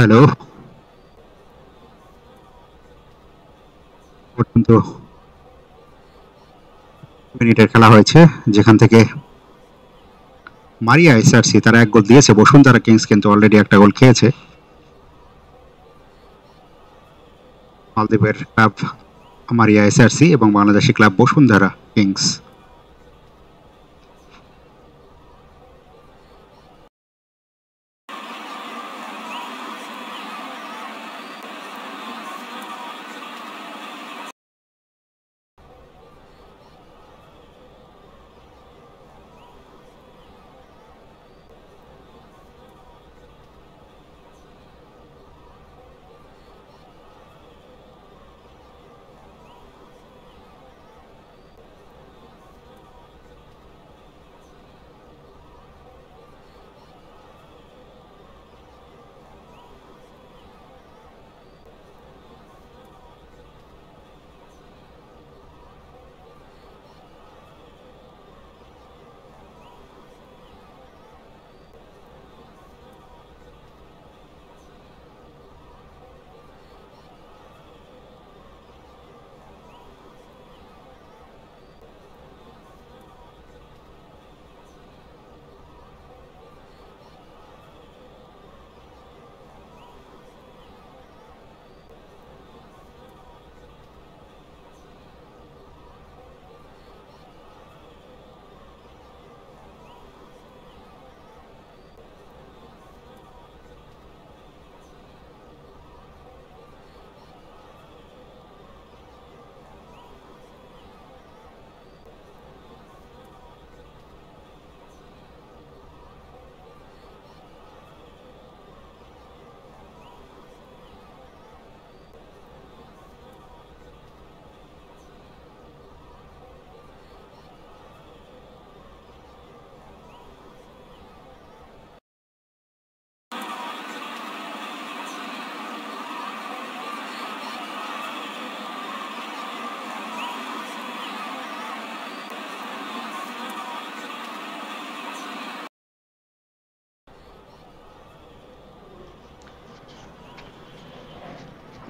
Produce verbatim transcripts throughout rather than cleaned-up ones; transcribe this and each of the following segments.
Hello পর্যন্ত মিনিটের খেলা হয়েছে, যেখান থেকে মারিয়া এসআরসি তারা এক গোল দিয়েছে। বসুন্ধরা কিংস কিন্তু অলরেডি একটা গোল খেয়েছে। মালদ্বীপের ক্লাব মারিয়া এসআরসি এবং Bangladeshi club Bashundhara Kings.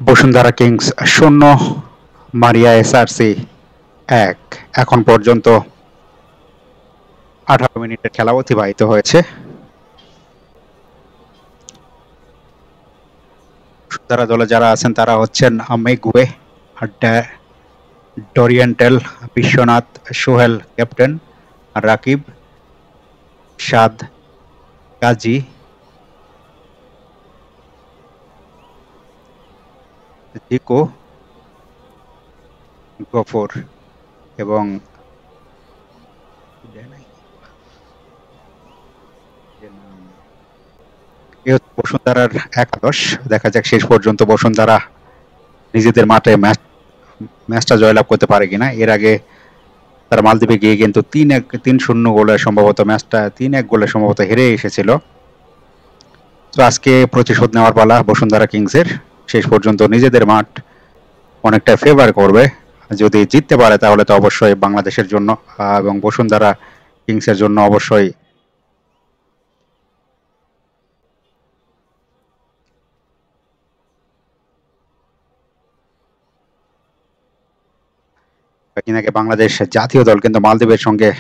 Bashundhara Kings শূন্য, মারিয়া এসআরসি এক। এখন পর্যন্ত আঠারো মিনিটের খেলা অতিবাহিত হয়েছে। বসুন্ধরা দলে যারা আছেন তারা হচ্ছেন Miguel, Dorielton, Biswanath, Sohel captain, Rakib, Saad, Kazi, জিকো, গফর এবং বসুন্ধরার একাদশ। দেখা যাক শেষ পর্যন্ত বসুন্ধরা নিজেদের মাঠে ম্যাচ ম্যাচটা জয়লাভ করতে পারে কিনা। এর আগে তারা মালদ্বীপে গিয়ে কিন্তু তিন এক তিন শূন্য গোলে সম্ভবত ম্যাচটা তিন এক গোলে সম্ভবত হেরে এসেছিল। তো আজকে প্রতিশোধ নেওয়ার পালা বসুন্ধরা কিংসের। শেষ পর্যন্ত নিজেদের মাঠ অনেকটা ফেভার করবে। যদি জিততে পারে তাহলে তো অবশ্যই বাংলাদেশের জন্য এবং বসুন্ধরা কিংসের জন্য অবশ্যই বাংলাদেশ জাতীয় দল কিন্তু মালদ্বীপের সঙ্গে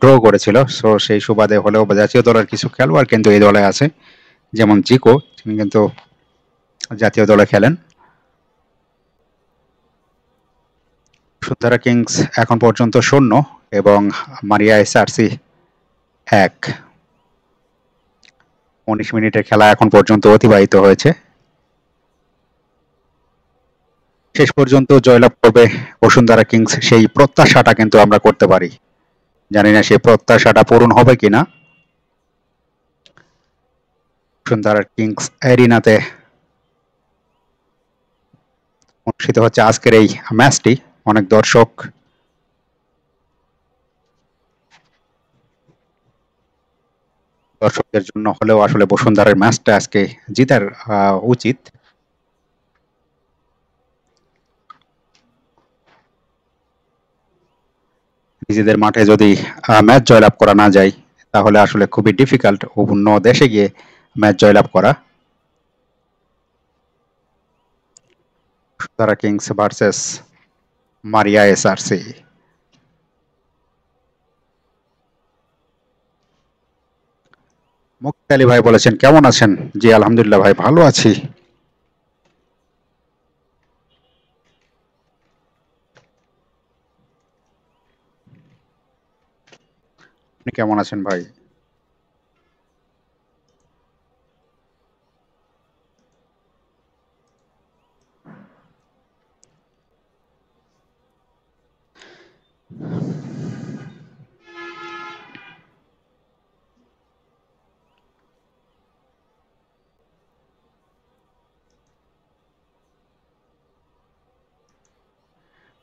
ড্র করেছিল। সো সেই সুবাদে হলেও জাতীয় দলের কিছু খেলোয়াড় কিন্তু এই দলে আছে, যেমন জিকো তিনি কিন্তু জাতীয় দলে খেলেন। বসুন্ধরা কিংস এখন পর্যন্ত শূন্য এবং মারিয়া এসআরসি এক। উনিশ মিনিটের খেলা এখন পর্যন্ত অতিবাহিত হয়েছে। শেষ পর্যন্ত জয়লাভ করবে বসুন্ধরা কিংস, সেই প্রত্যাশাটা কিন্তু আমরা করতে পারি। জানি না সেই প্রত্যাশাটা পূরণ হবে কিনা। বসুন্ধরা কিংস এরিনাতে অনুষ্ঠিত হচ্ছে আজকের এই ম্যাচটি। অনেক দর্শক দর্শকদের জন্য হলেও আসলে বসুন্ধরার ম্যাচটা আজকে জিতার উচিত। নিজেদের মাঠে যদি ম্যাচ জয়লাভ করা না যায় তাহলে আসলে খুবই ডিফিকাল্ট অন্য দেশে গিয়ে ম্যাচ জয়লাভ করা। Zara Kings versus Maria S R C. মুক্তি আলী ভাই বলেছেন কেমন আছেন? জি আলহামদুলিল্লাহ ভাই ভালো আছি। আপনি কেমন আছেন ভাই?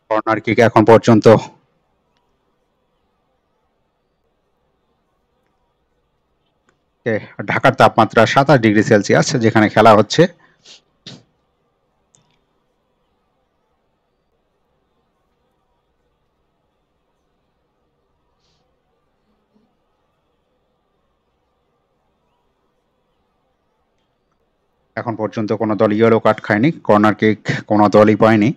কর্নার কিক এখন পর্যন্ত ঢাকার তাপমাত্রা সাতাশ ডিগ্রি সেলসিয়াস যেখানে খেলা হচ্ছে। এখন পর্যন্ত কোনো দল ইয়েলো কার্ড খায়নি, কর্নার কিক কোনো দলই পায়নি।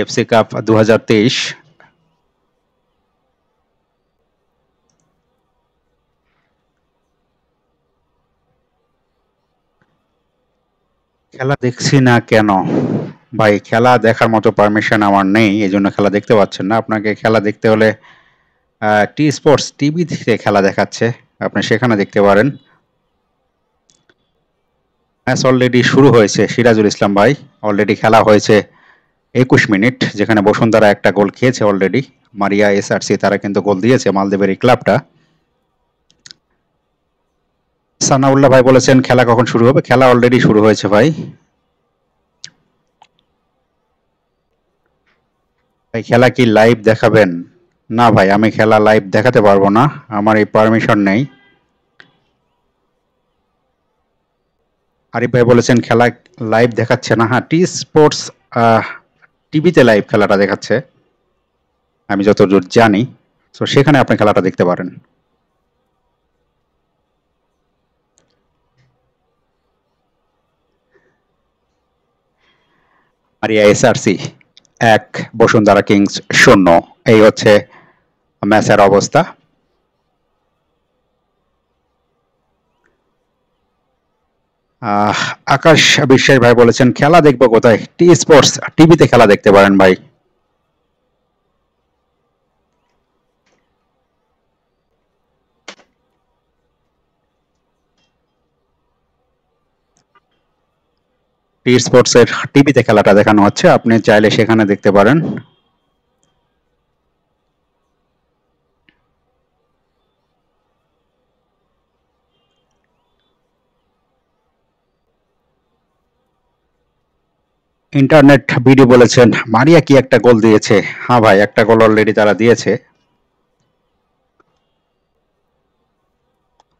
এফসি কাপ দুই হাজার তেইশ খেলা দেখছি না কেন ভাই? খেলা দেখার মতো পারমিশন আমার নেই, এই জন্য খেলা দেখতে পাচ্ছেন না। আপনাকে খেলা দেখতে হলে টি স্পোর্টস টিভি থেকে খেলা দেখাচ্ছে, আপনি সেখানে দেখতে পারেন। ম্যাচ অলরেডি শুরু হয়েছে সিরাজুল ইসলাম ভাই, অলরেডি খেলা হয়েছে একুশ মিনিট, যেখানে বসুন্ধরা একটা গোল খেয়েছে অলরেডি। মারিয়া এসআরসি তারা কিন্তু গোল দিয়েছে, মালদ্বীপের এই ক্লাবটা। সানাউল্লাহ ভাই বলেছেন খেলা কখন শুরু হবে? খেলা অলরেডি শুরু হয়েছে ভাই। ভাই খেলা কি লাইভ দেখাবেন? না ভাই আমি খেলা লাইভ দেখাতে পারবো না, আমার এই পারমিশন নেই। আরিফ ভাই বলেছেন খেলা লাইভ দেখাচ্ছে না। হ্যাঁ টি স্পোর্টস টিভিতে লাইভ খেলাটা দেখাচ্ছে আমি যতদূর জানি, তো সেখানে আপনি খেলাটা দেখতে পারেন। মারিয়া এসআরসি এক, বসুন্ধরা কিংস শূন্য, এই হচ্ছে ম্যাচের অবস্থা। আকাশ বিশ্বাস ভাই বলেছেন খেলা দেখবো কোথায়? টি স্পোর্টস টিভিতে খেলা দেখতে পারেন ভাই। টি স্পোর্টস এর টিভিতে খেলাটা দেখানো হচ্ছে, আপনি চাইলে সেখানে দেখতে পারেন। ইন্টারনেট ভিডিও বলেছেন মারিয়া কি একটা গোল দিয়েছে? হ্যাঁ ভাই একটা গোল অলরেডি তারা দিয়েছে।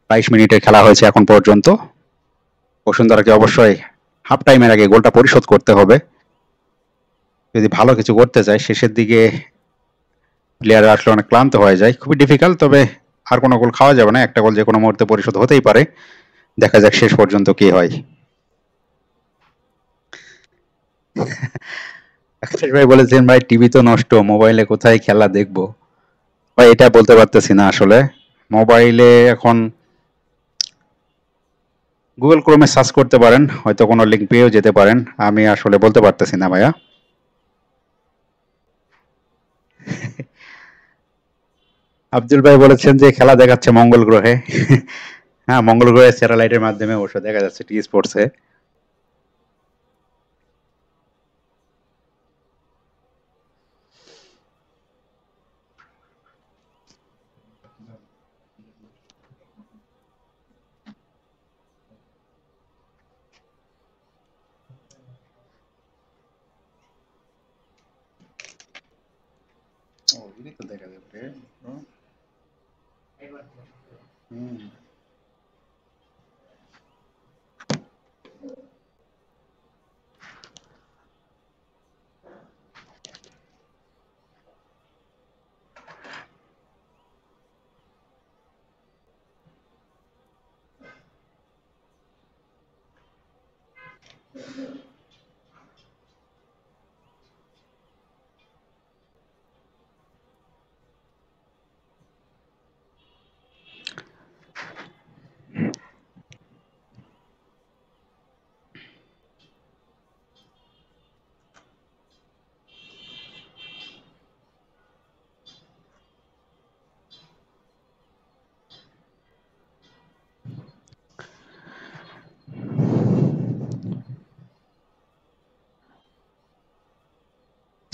বাইশ মিনিটের খেলা হয়েছে এখন পর্যন্ত। বসুন্ধরাকে অবশ্যই হাফ টাইমের আগে গোলটা পরিশোধ করতে হবে যদি ভালো কিছু করতে চায়। শেষের দিকে প্লেয়াররা আসলে অনেক ক্লান্ত হয়ে যায়, খুবই ডিফিকাল্ট। তবে আর কোনো গোল খাওয়া যাবে না, একটা গোল যে কোনো মুহূর্তে পরিশোধ হতেই পারে। দেখা যাক শেষ পর্যন্ত কি হয়। আকাশ ভাই বলেছেন ভাই টিভি তো নষ্ট, মোবাইলে কোথায় খেলা দেখবো? ভাই এটা বলতে পারতেছি না আসলে, মোবাইলে এখন গুগল ক্রোমে সার্চ করতে পারেন, হয়তো কোনো লিঙ্ক পেয়েও যেতে পারেন। আমি আসলে বলতে পারতেছি না ভাইয়া। আব্দুল ভাই বলেছেন যে খেলা দেখাচ্ছে মঙ্গল গ্রহে। হ্যাঁ মঙ্গল গ্রহে স্যাটেলাইটের মাধ্যমে অবশ্য দেখা যাচ্ছে টি স্পোর্টসে।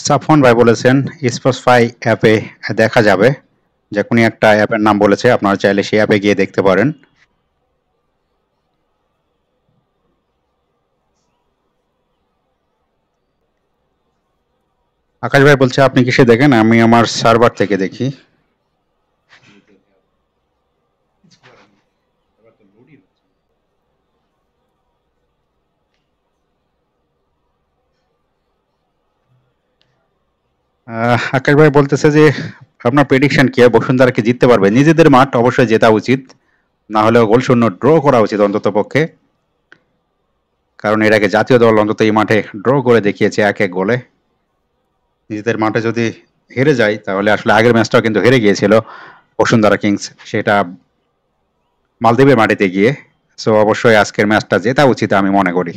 সাফওয়ান ভাই বলেছেন স্পটিফাই অ্যাপে দেখা যাবে, যে কোনো একটা অ্যাপের নাম বলেছে, আপনারা চাইলে সেই অ্যাপে গিয়ে দেখতে পারেন। আকাশ ভাই বলছে আপনি কিসে দেখেন? আমি আমার সার্ভার থেকে দেখি। আকাশ ভাই বলতেছে যে আপনার প্রেডিকশন কি, বসুন্ধরা কি জিততে পারবে? নিজেদের মাঠ অবশ্যই জেতা উচিত, না হলেও গোল শূন্য ড্র করা উচিত অন্তত পক্ষে, কারণ এর আগে জাতীয় দল অন্তত এই মাঠে ড্র করে দেখিয়েছে এক এক গোলে। নিজেদের মাঠে যদি হেরে যায় তাহলে, আসলে আগের ম্যাচটাও কিন্তু হেরে গিয়েছিল বসুন্ধরা কিংস, সেটা মালদ্বীপের মাটিতে গিয়ে, সো অবশ্যই আজকের ম্যাচটা জেতা উচিত আমি মনে করি।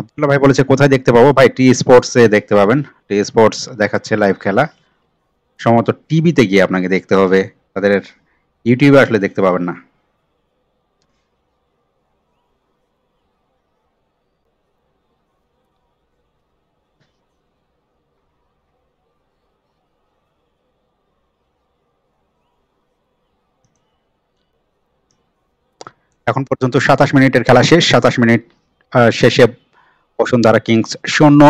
আব্দুল্লাহ ভাই বলেছে কোথায় দেখতে পাবো? ভাই টি স্পোর্টসে দেখতে পাবেন, টি স্পোর্টস দেখাচ্ছে লাইভ খেলা, সম্ভবত টিভিতে গিয়ে আপনাকে দেখতে হবে, তাদের ইউটিউবে আসলে দেখতে পাবেন না। এখন পর্যন্ত সাতাশ মিনিটের খেলা শেষ। সাতাশ মিনিট শেষে বসুন্ধরা কিংস শূন্য,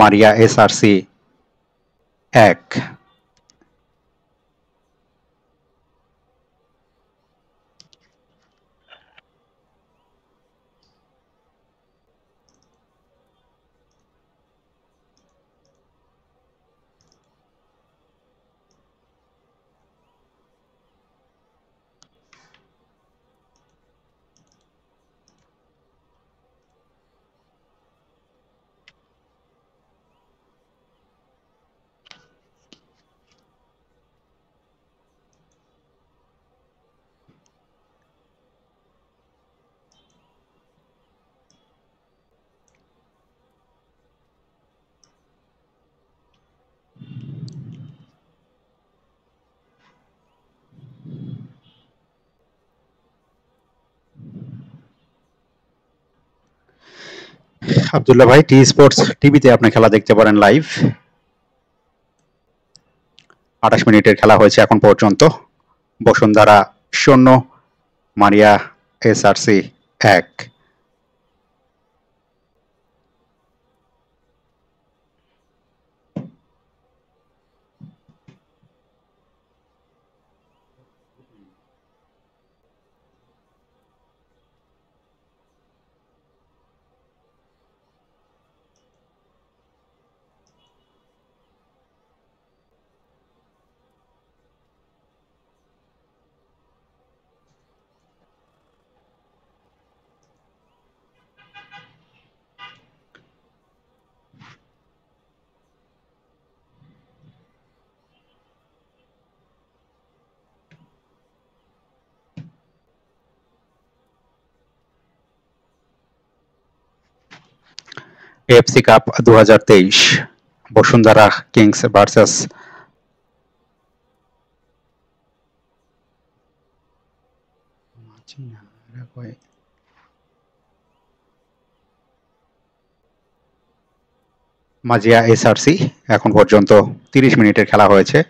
মারিয়া এসআরসি এক। আব্দুল্লাহ ভাই টি স্পোর্টস টিভিতে আপনি খেলা দেখতে পারেন লাইভ। আঠাশ মিনিটের খেলা হয়েছে এখন পর্যন্ত, বসুন্ধরা শূন্য, মারিয়া এসআরসি এক। এএফসি কাপ দুই হাজার তেইশ, Bashundhara Kings versus Maziya SRC. এখন পর্যন্ত তিরিশ মিনিটের খেলা হয়েছে।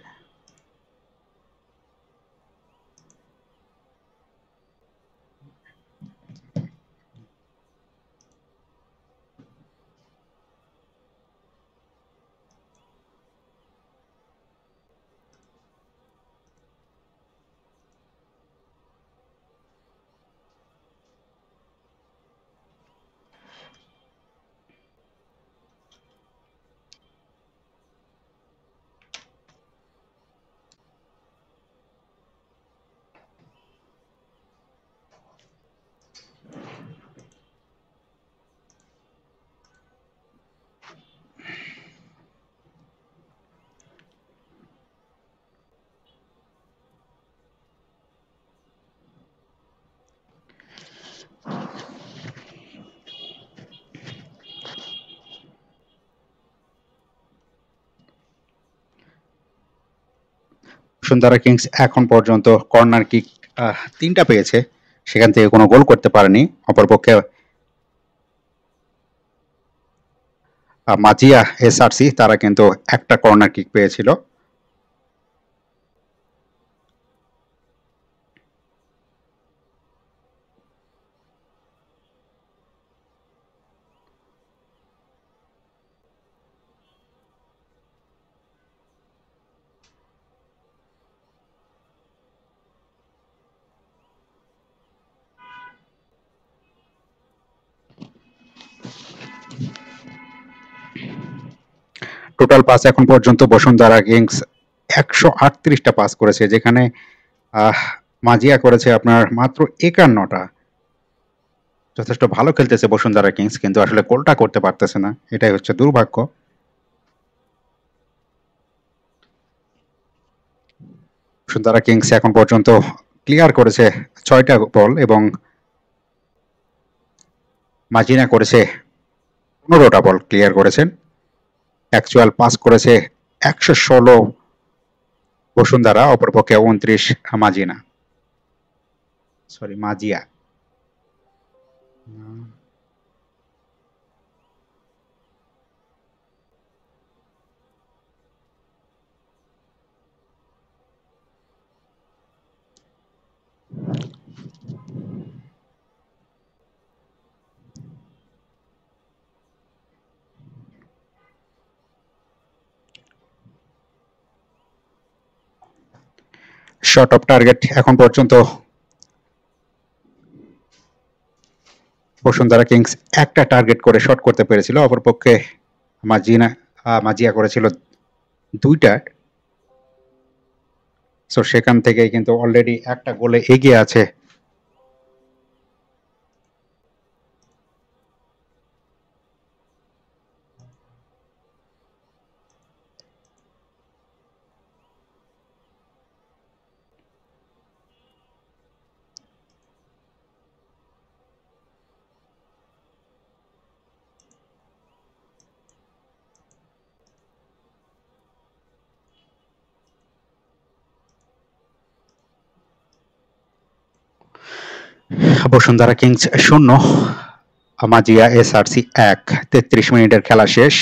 বসুন্ধরা কিংস এখন পর্যন্ত কর্নার কিক তিনটা পেয়েছে, সেখান থেকে কোনো গোল করতে পারেনি। অপরপক্ষে মাজিয়া এসআরসি তারা কিন্তু একটা কর্নার কিক পেয়েছিল। টোটাল পাস এখন পর্যন্ত বসুন্ধরা কিংস একশো আটত্রিশটা পাস করেছে, যেখানে মাজিয়া করেছে আপনার মাত্র একান্নটা। যথেষ্ট ভালো খেলতেছে বসুন্ধরা কিংস, কিন্তু আসলে গোলটা করতে পারতেছে না, এটাই হচ্ছে দুর্ভাগ্য। বসুন্ধরা কিংস এখন পর্যন্ত ক্লিয়ার করেছে ছয়টা বল এবং মাজিয়া করেছে পনেরোটা বল ক্লিয়ার করেছেন। অ্যাকচুয়াল পাস করেছে একশো ষোলো বসুন্ধরা, অপরপক্ষে উনত্রিশ Mazina sorry Maziya. Shot off target এখন পর্যন্ত বসুন্ধরা কিংস একটা টার্গেট করে শট করতে পেরেছিল, অপরপক্ষে মাজিনা মাজিয়া করেছিল দুইটা। সো সেখান থেকে কিন্তু অলরেডি একটা গোলে এগিয়ে আছে বসুন্ধরা কিংস শূন্য মাজিয়া এসআরসি এক। তেত্রিশ মিনিটের খেলা শেষ,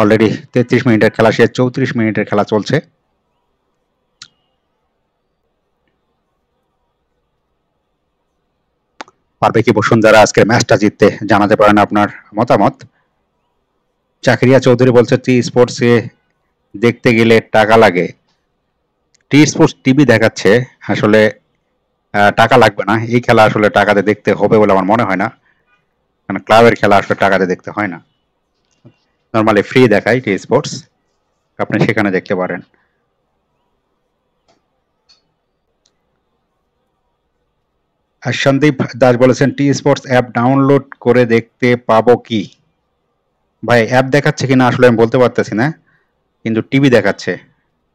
অলরেডি তেত্রিশ মিনিটের খেলা শেষ, চৌত্রিশ মিনিটের খেলা চলছে। পারবে কি বসুন্ধরা আজকের ম্যাচটা জিততে? জানাতে পারেন আপনার মতামত। জাকারিয়া চৌধুরী বলছে টি স্পোর্টসে দেখতে গেলে টাকা লাগে। টি স্পোর্টস টিভি দেখাচ্ছে, আসলে টাকা লাগবে না, এই খেলা আসলে টাকাতে দেখতে হবে বলে আমার মনে হয় না, কারণ ক্লাবের খেলা আসলে টাকাতে দেখতে হয় না, নর্মালি ফ্রি দেখায় টি স্পোর্টস, আপনি সেখানে দেখতে পারেন। আর সন্দীপ দাস বলেছেন টি স্পোর্টস অ্যাপ ডাউনলোড করে দেখতে পাবো কি? ভাই অ্যাপ দেখাচ্ছে কিনা আসলে আমি বলতে পারতেছি না, কিন্তু টিভি দেখাচ্ছে,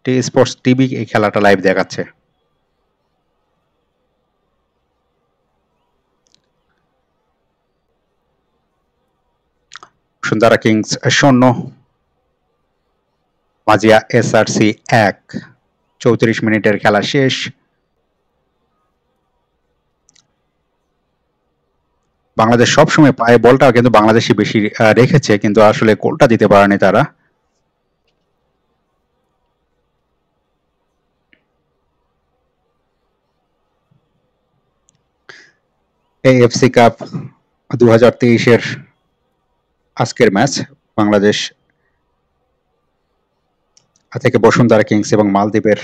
টি স্পোর্টস টিভি এই খেলাটা লাইভ দেখাচ্ছে। বসুন্ধরা কিংস শূন্য মাজিয়া এসআরসি এক, চৌত্রিশ মিনিটের খেলা শেষ। বাংলাদেশ সবসময় পায়, বলটা কিন্তু বাংলাদেশি বেশি রেখেছে, কিন্তু আসলে গোলটা দিতে পারেনি তারা। এএফসি কাপ দু হাজার তেইশের আজকের ম্যাচ বাংলাদেশ থেকে বসুন্ধরা কিংস এবং মালদ্বীপের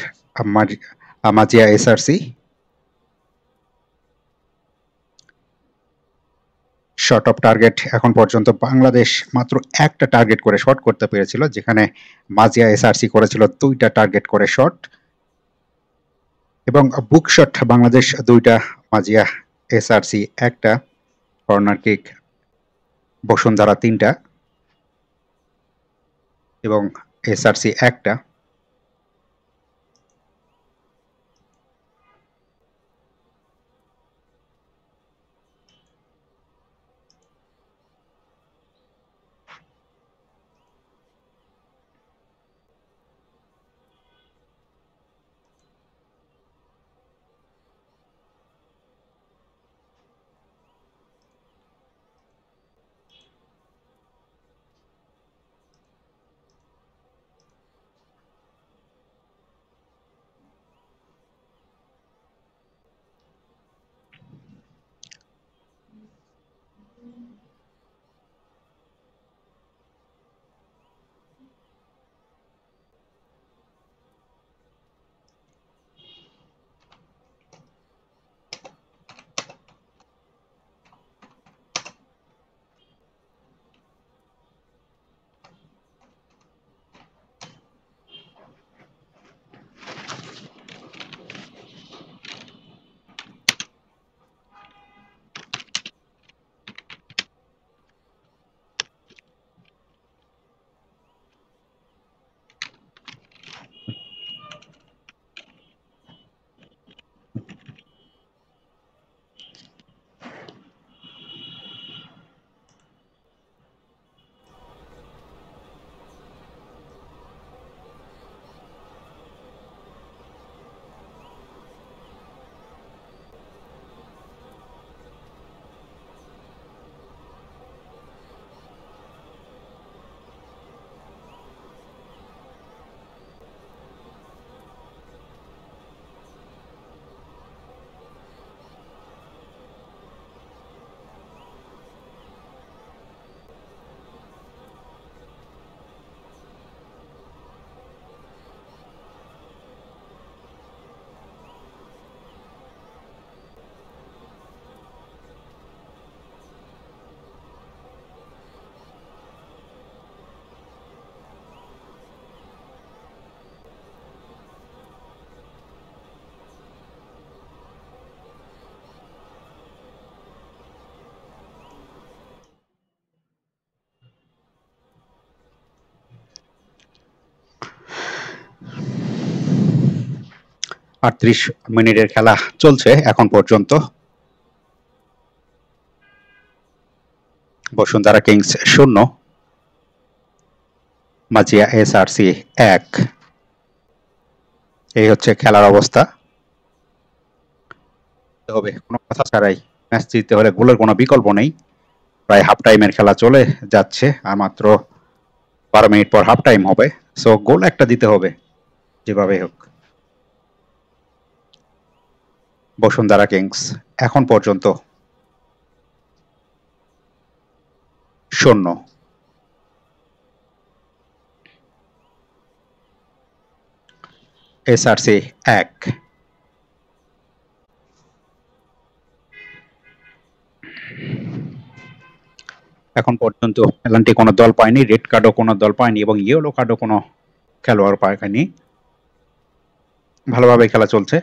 Maziya SRC. Shot off target এখন পর্যন্ত বাংলাদেশ মাত্র একটা টার্গেট করে শট করতে পেরেছিল, যেখানে মাজিয়া এসআরসি করেছিল দুইটা টার্গেট করে শট এবং বুক শট বাংলাদেশ দুইটা, মাজিয়া এসআরসি একটা, কর্নার কিক বসুন্ধরা তিনটা এবং এসআরসি একটা। আটত্রিশ মিনিটের খেলা চলছে এখন পর্যন্ত। বসুন্ধরা কিংস শূন্য, মাজিয়া এস আর সি এক। এই হচ্ছে খেলার অবস্থা। হবে কোনো কথা ছাড়াই ম্যাচ জিততে হলে গোলের কোনো বিকল্প নেই। প্রায় হাফ টাইমের খেলা চলে যাচ্ছে, আর মাত্র বারো মিনিট পর হাফ টাইম হবে। সো গোল একটা দিতে হবে যেভাবে হোক। বসুন্ধরা কিংস এখন পর্যন্ত শূন্য। এসআরসি এক। এখন পর্যন্ত পেনাল্টি কোনো দল পায়নি, রেড কার্ডও কোনো দল পায়নি এবং ইয়েলো কার্ডও কোনো খেলোয়াড় পায়নি। ভালোভাবে খেলা চলছে।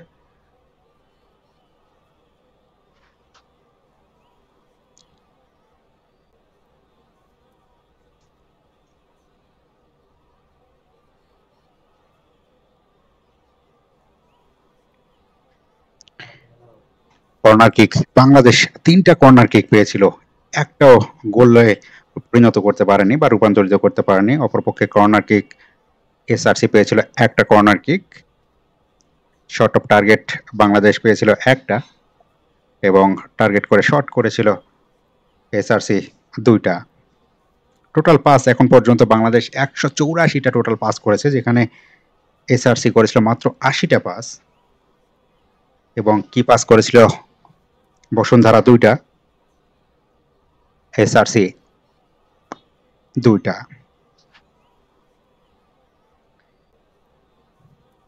কর্নার কিক, বাংলাদেশ তিনটা কর্নার কিক পেয়েছিল, একটাও গোলে পরিণত করতে পারেনি বা রূপান্তরিত করতে পারেনি। অপরপক্ষে কর্নার কিক এসআরসি পেয়েছিল একটা corner kick, shot off target Bangladesh পেয়েছিল একটা এবং টার্গেট করে শর্ট করেছিল এসআরসি দুইটা। টোটাল পাস এখন পর্যন্ত বাংলাদেশ একশো চৌরাশিটা টোটাল পাস করেছে, যেখানে এসআরসি করেছিল মাত্র আশিটা পাস এবং কি পাস করেছিল বসুন্ধরা দুইটা, এসআরসি দুইটা।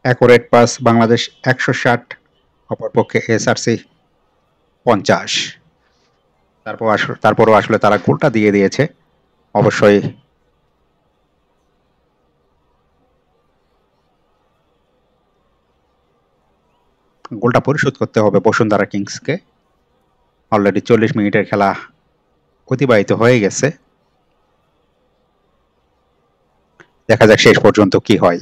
অ্যাকুরেট পাস বাংলাদেশ একশো ষাট, অপরপক্ষে এসআরসি পঞ্চাশ। তারপর তারপরও আসলে তারা গোলটা দিয়ে দিয়েছে। অবশ্যই গোলটা পরিশোধ করতে হবে বসুন্ধরা কিংসকে। অলরেডি চল্লিশ মিনিটের খেলা অতিবাহিত হয়ে গেছে। দেখা যাক শেষ পর্যন্ত কি হয়।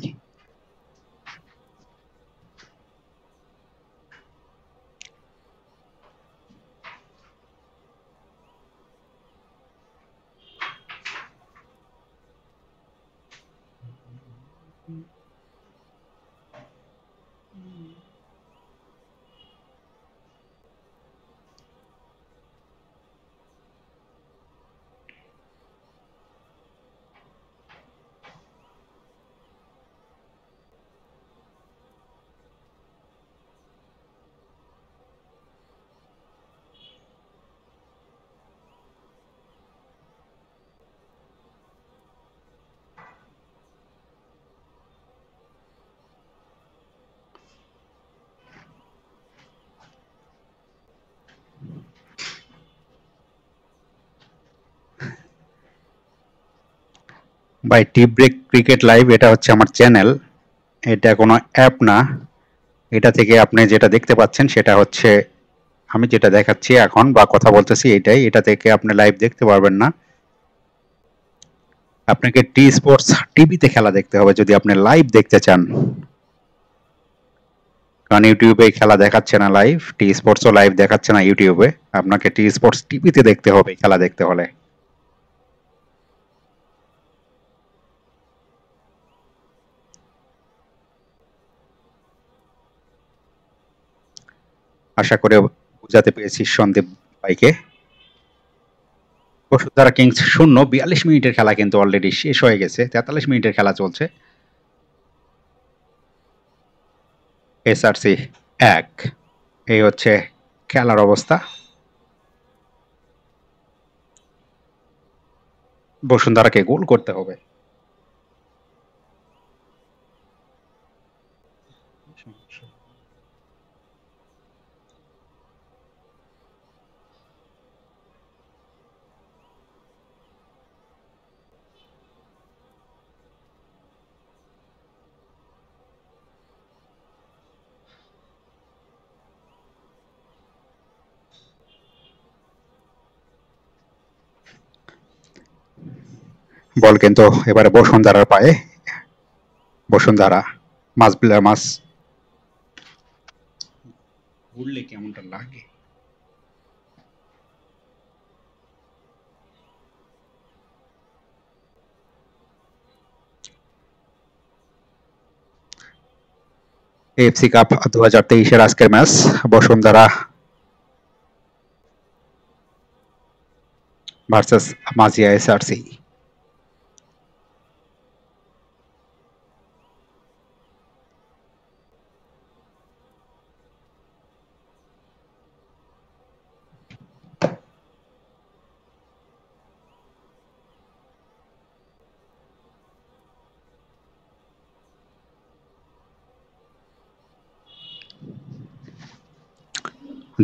By T break cricket live, এটা হচ্ছে আমার চ্যানেল, এটা কোনো অ্যাপ না। এটা থেকে আপনি যেটা দেখতে পাচ্ছেন সেটা হচ্ছে আমি যেটা দেখাচ্ছি এখন বা কথা বলতেছি এটাই। এটা থেকে আপনি লাইভ দেখতে পারবেন না, আপনাকে টি স্পোর্টস টিভিতে খেলা দেখতে হবে যদি আপনি লাইভ দেখতে চান, কারণ ইউটিউবে খেলা দেখাচ্ছে না লাইভ, টি স্পোর্টসও লাইভ দেখাচ্ছে না ইউটিউবে। আপনাকে টি স্পোর্টস টিভিতে দেখতে হবে খেলা দেখতে হলে। আশা করে বুঝাতে পেরেছি সন্দীপ ভাইকে। বসুন্ধরা কিংস শূন্য, বিয়াল্লিশ মিনিটের খেলা কিন্তু অলরেডি শেষ হয়ে গেছে, তেতাল্লিশ মিনিটের খেলা চলছে। এসআরসি এক। এই হচ্ছে খেলার অবস্থা। বসুন্ধরাকে গোল করতে হবে। বল কিন্তু এবারে বসুন্ধরার পায়ে। বসুন্ধরা মাস মাস ঘুরলে কেমনটা লাগে। এএফসি কাপ দু হাজার তেইশের আজকের match Bashundhara versus Maziya SRC.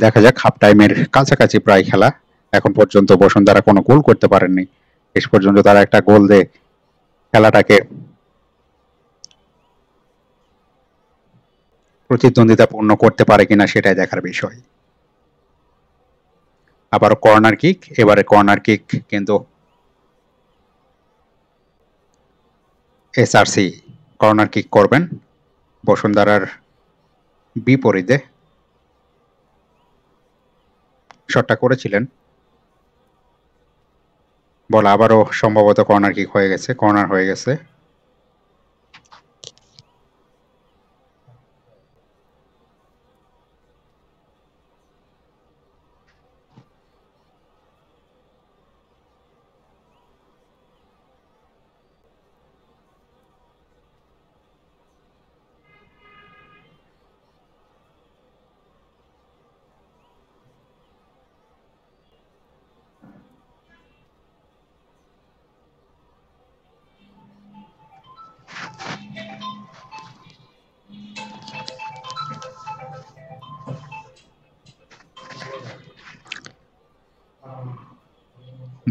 দেখা যাক, হাফ টাইমের কাছাকাছি প্রায় খেলা। এখন পর্যন্ত বসুন্ধরা কোনো গোল করতে পারেননি, শেষ পর্যন্ত তারা একটা গোল দিয়ে খেলাটাকে প্রতিদ্বন্দ্বিতাপূর্ণ করতে পারে কিনা সেটাই দেখার বিষয়। আবার কর্নার কিক, এবারে কর্নার কিক কিন্তু এসআরসি কর্নার কিক করবেন বসুন্ধরার বিপরীতে। শটটা করেছিলেন বল, আবারও সম্ভবত কর্নার কিক হয়ে গেছে, কর্নার হয়ে গেছে।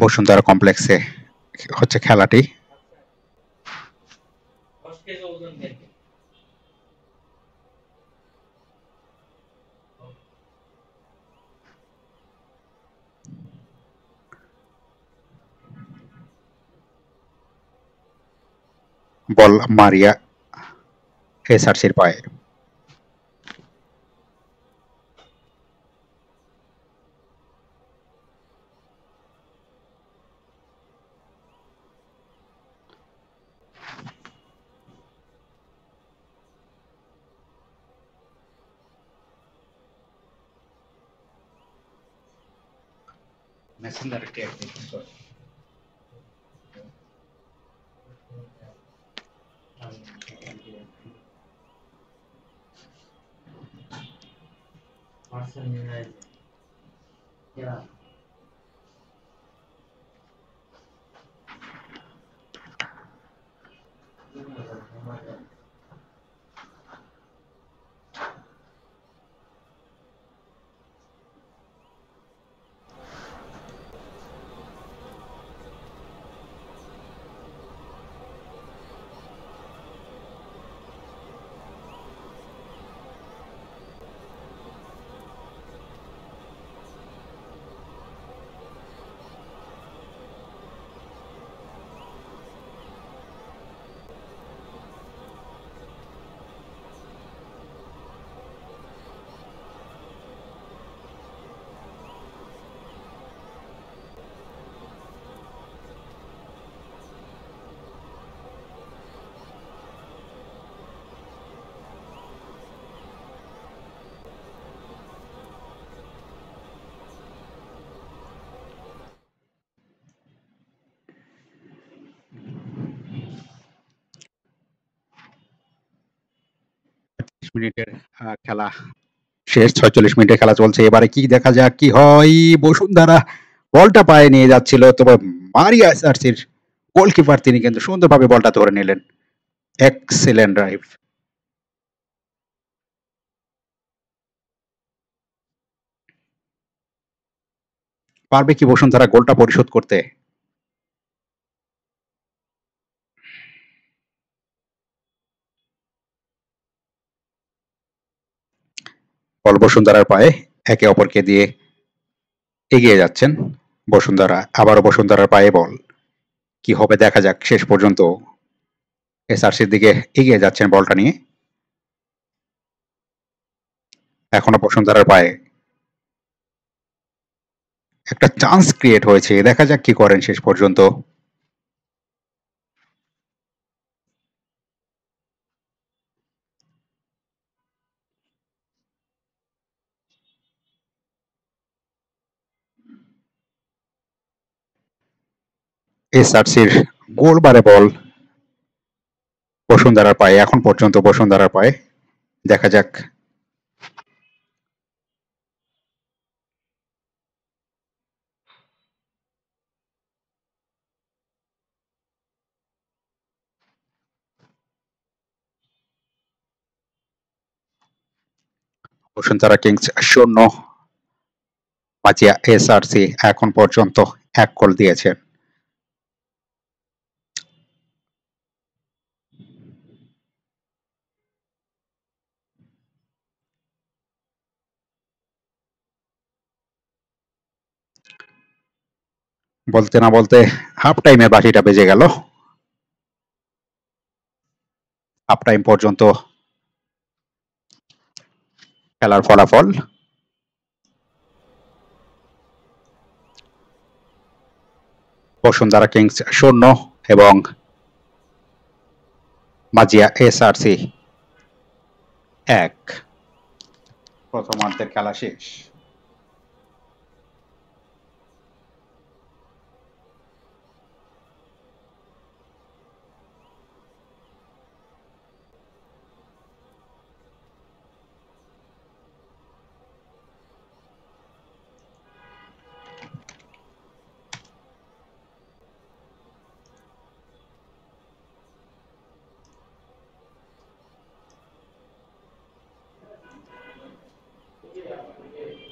বসুন্ধরা কমপ্লেক্সে হচ্ছে খেলাটি। বল মারিয়া এসআরসির পায়ে। মেসেঞ্জার কে মিনিটের খেলা শেষ, ছয়চল্লিশ মিনিটের খেলা চলছে। এবারে কি দেখা যাক কি হয়। বসুন্ধরা বলটা পায়ে নিয়ে যাচ্ছিল, তবে মারিয়া এসআরসির গোলকিপার তিনি কিন্তু সুন্দরভাবে বলটা ধরে নিলেন। Excellent drive. পারবে কি বসুন্ধরা গোলটা পরিশোধ করতে? বল বসুন্ধরার পায়ে, একে অপরকে দিয়ে এগিয়ে যাচ্ছেন বসুন্ধরা। আবারও বসুন্ধরার পায়ে বল, কি হবে দেখা যাক। শেষ পর্যন্ত এসআরসির দিকে এগিয়ে যাচ্ছেন বলটা নিয়ে। এখনো বসুন্ধরার পায়ে একটা চান্স ক্রিয়েট হয়েছে, দেখা যাক কি করেন শেষ পর্যন্ত। এসআরসির গোল বারে বল বসুন্ধরার পায়ে, এখন পর্যন্ত বসুন্ধরার পায়ে, দেখা যাক। বসুন্ধরা কিংস শূন্য, মাতিয়া এসআরসি এখন পর্যন্ত এক গোল দিয়েছেন। বলতে না বলতে হাফ টাইমের বাটিটা বেজে গেল। হাফ টাইম পর্যন্ত খেলার ফলাফল বসুন্ধরা কিংস শূন্য এবং মাজিয়া এসআরসি এক। প্রথমার্ধের খেলা শেষ। Thank you.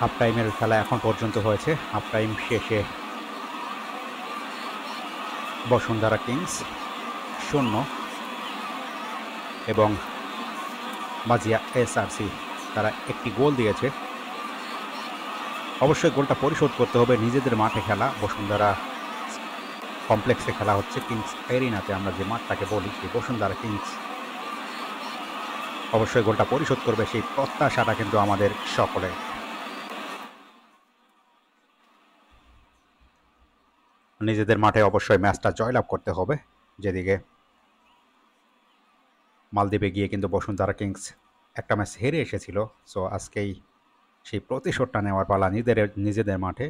হাফ টাইমের খেলা এখন পর্যন্ত হয়েছে। হাফ টাইম শেষে বসুন্ধরা কিংস শূন্য এবং মাজিয়া এসআরসি তারা একটি গোল দিয়েছে। অবশ্যই গোলটা পরিশোধ করতে হবে। নিজেদের মাঠে খেলা, বসুন্ধরা কমপ্লেক্সে খেলা হচ্ছে, কিংস এরিনাতে আমরা যে মাঠটাকে বলি সেই বসুন্ধরা কিংস অবশ্যই গোলটা পরিশোধ করবে, সেই প্রত্যাশাটা কিন্তু আমাদের সকলে। নিজেদের মাঠে অবশ্যই ম্যাচটা জয়লাভ করতে হবে, যেদিকে মালদ্বীপে গিয়ে কিন্তু বসুন্ধরা কিংস একটা ম্যাচ হেরে এসেছিল। সো আজকেই সেই প্রতিশোধটা নেওয়ার পালা নিজেদের নিজেদের মাঠে।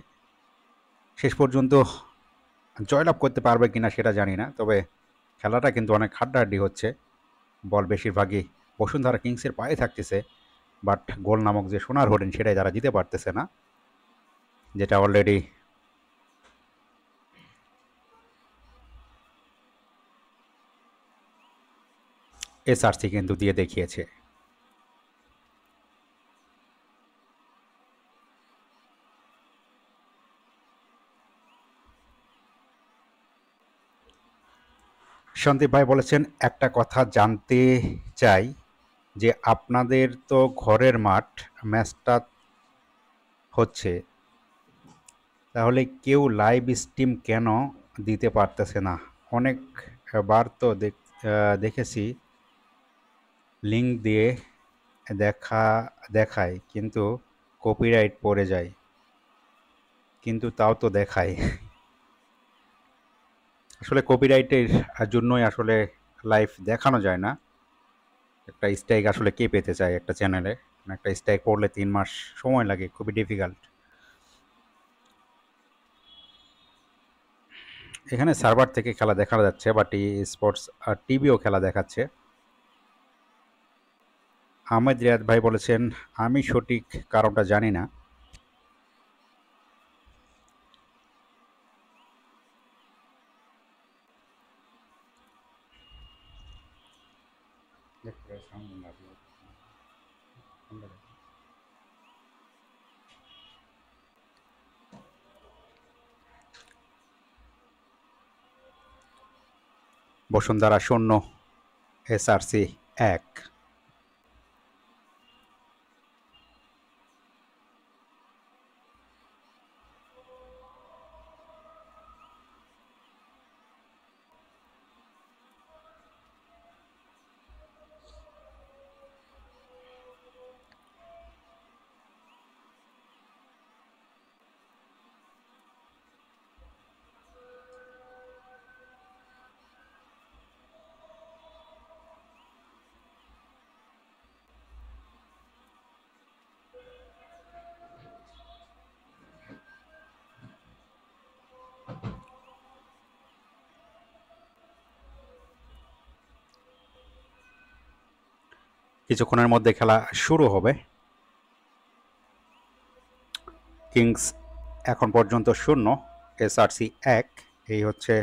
শেষ পর্যন্ত জয়লাভ করতে পারবে কিনা সেটা জানি না, তবে খেলাটা কিন্তু অনেক হাড্ডাহাড্ডি হচ্ছে। বল বেশিরভাগই বসুন্ধরা কিংসের পায়ে থাকতেছে, বাট গোল নামক যে সোনার হরিণ সেটাই তারা দিতে পারতেছে না, যেটা অলরেডি এসআরসি কিন্তু দিয়ে দেখিয়েছে। সন্দীপ ভাই বলেছেন, একটা কথা জানতে চাই যে আপনাদের তো ঘরের মাঠ ম্যাচটা হচ্ছে, তাহলে কেউ লাইভ স্ট্রিম কেন দিতে পারতেছে না? অনেকবার তো দেখেছি লিঙ্ক দিয়ে দেখা দেখায় কিন্তু কপিরাইট পড়ে যায়, কিন্তু তাও তো দেখায়। আসলে কপিরাইটের জন্যই আসলে লাইভ দেখানো যায় না। একটা স্ট্রাইক আসলে কে পেতে চায় একটা চ্যানেলে? একটা স্ট্রাইক পড়লে তিন মাস সময় লাগে, খুবই ডিফিকাল্ট। এখানে সার্ভার থেকে খেলা দেখা যাচ্ছে বা টি স্পোর্টস আর টিভিও খেলা দেখাচ্ছে। আহমেদ রিয়াদ ভাই বলেছেন, আমি সঠিক কারণটা জানি না। বসুন্ধরা শূন্য এসআরসি এক। কিছুক্ষণের মধ্যে খেলা শুরু হবে। কিংস এখন পর্যন্ত শূন্য এসআরসি এক, এই হচ্ছে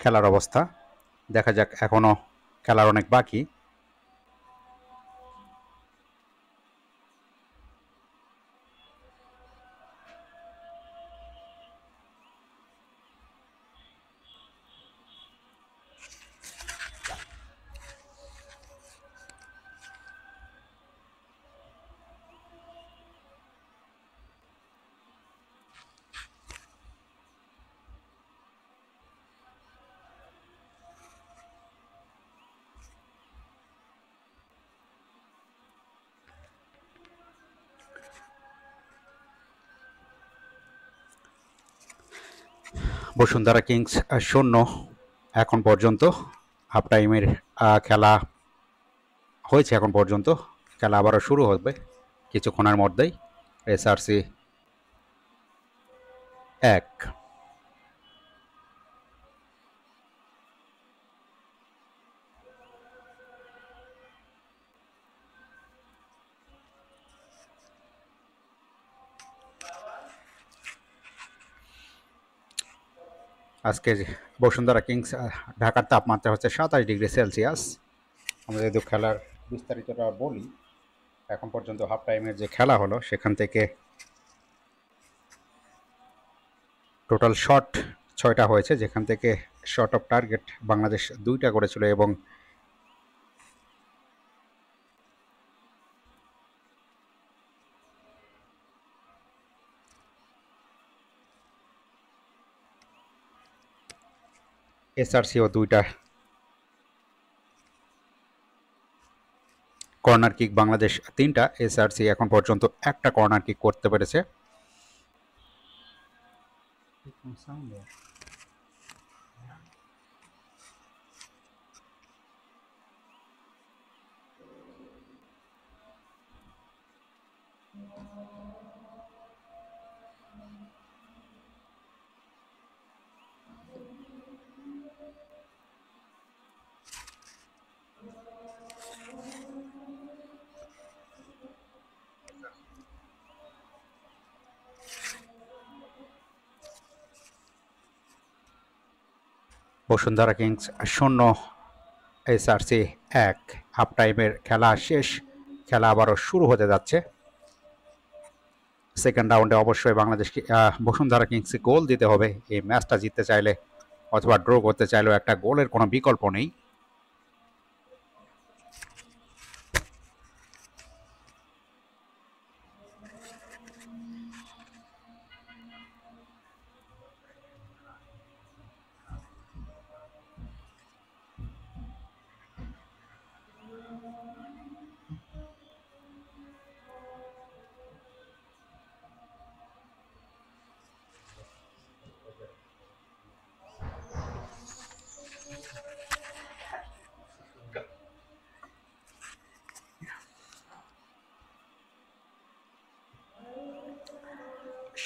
খেলার অবস্থা। দেখা যাক, এখনও খেলার অনেক বাকি। বসুন্ধরা কিংস শূন্য এখন পর্যন্ত, হাফ টাইমের খেলা হয়েছে এখন পর্যন্ত। খেলা আবারও শুরু হবে কিছুক্ষণের মধ্যেই। এসআরসি এক। আজকে বসুন্ধরা কিংস ঢাকার তাপমাত্রা হচ্ছে সাতাশ ডিগ্রি সেলসিয়াস। আমরা যদি খেলার বিস্তারিতটা বলি, এখন পর্যন্ত হাফ টাইমের যে খেলা হলো সেখান থেকে টোটাল শট ছয়টা হয়েছে, যেখান থেকে শট অফ টার্গেট বাংলাদেশ দুইটা করেছিল এবং এসআরসিও দুইটা কর্নার কিক, বাংলাদেশ তিনটা, এসআরসি এখন পর্যন্ত একটা কর্নার কিক করতে পেরেছে। বসুন্ধরা কিংস শূন্য এসআরসি এক। হাফ টাইমের খেলা শেষ, খেলা আবারও শুরু হতে যাচ্ছে। সেকেন্ড রাউন্ডে অবশ্যই বাংলাদেশকে বসুন্ধরা কিংসকে গোল দিতে হবে এই ম্যাচটা জিততে চাইলে, অথবা ড্র করতে চাইলেও একটা গোলের কোনো বিকল্প নেই।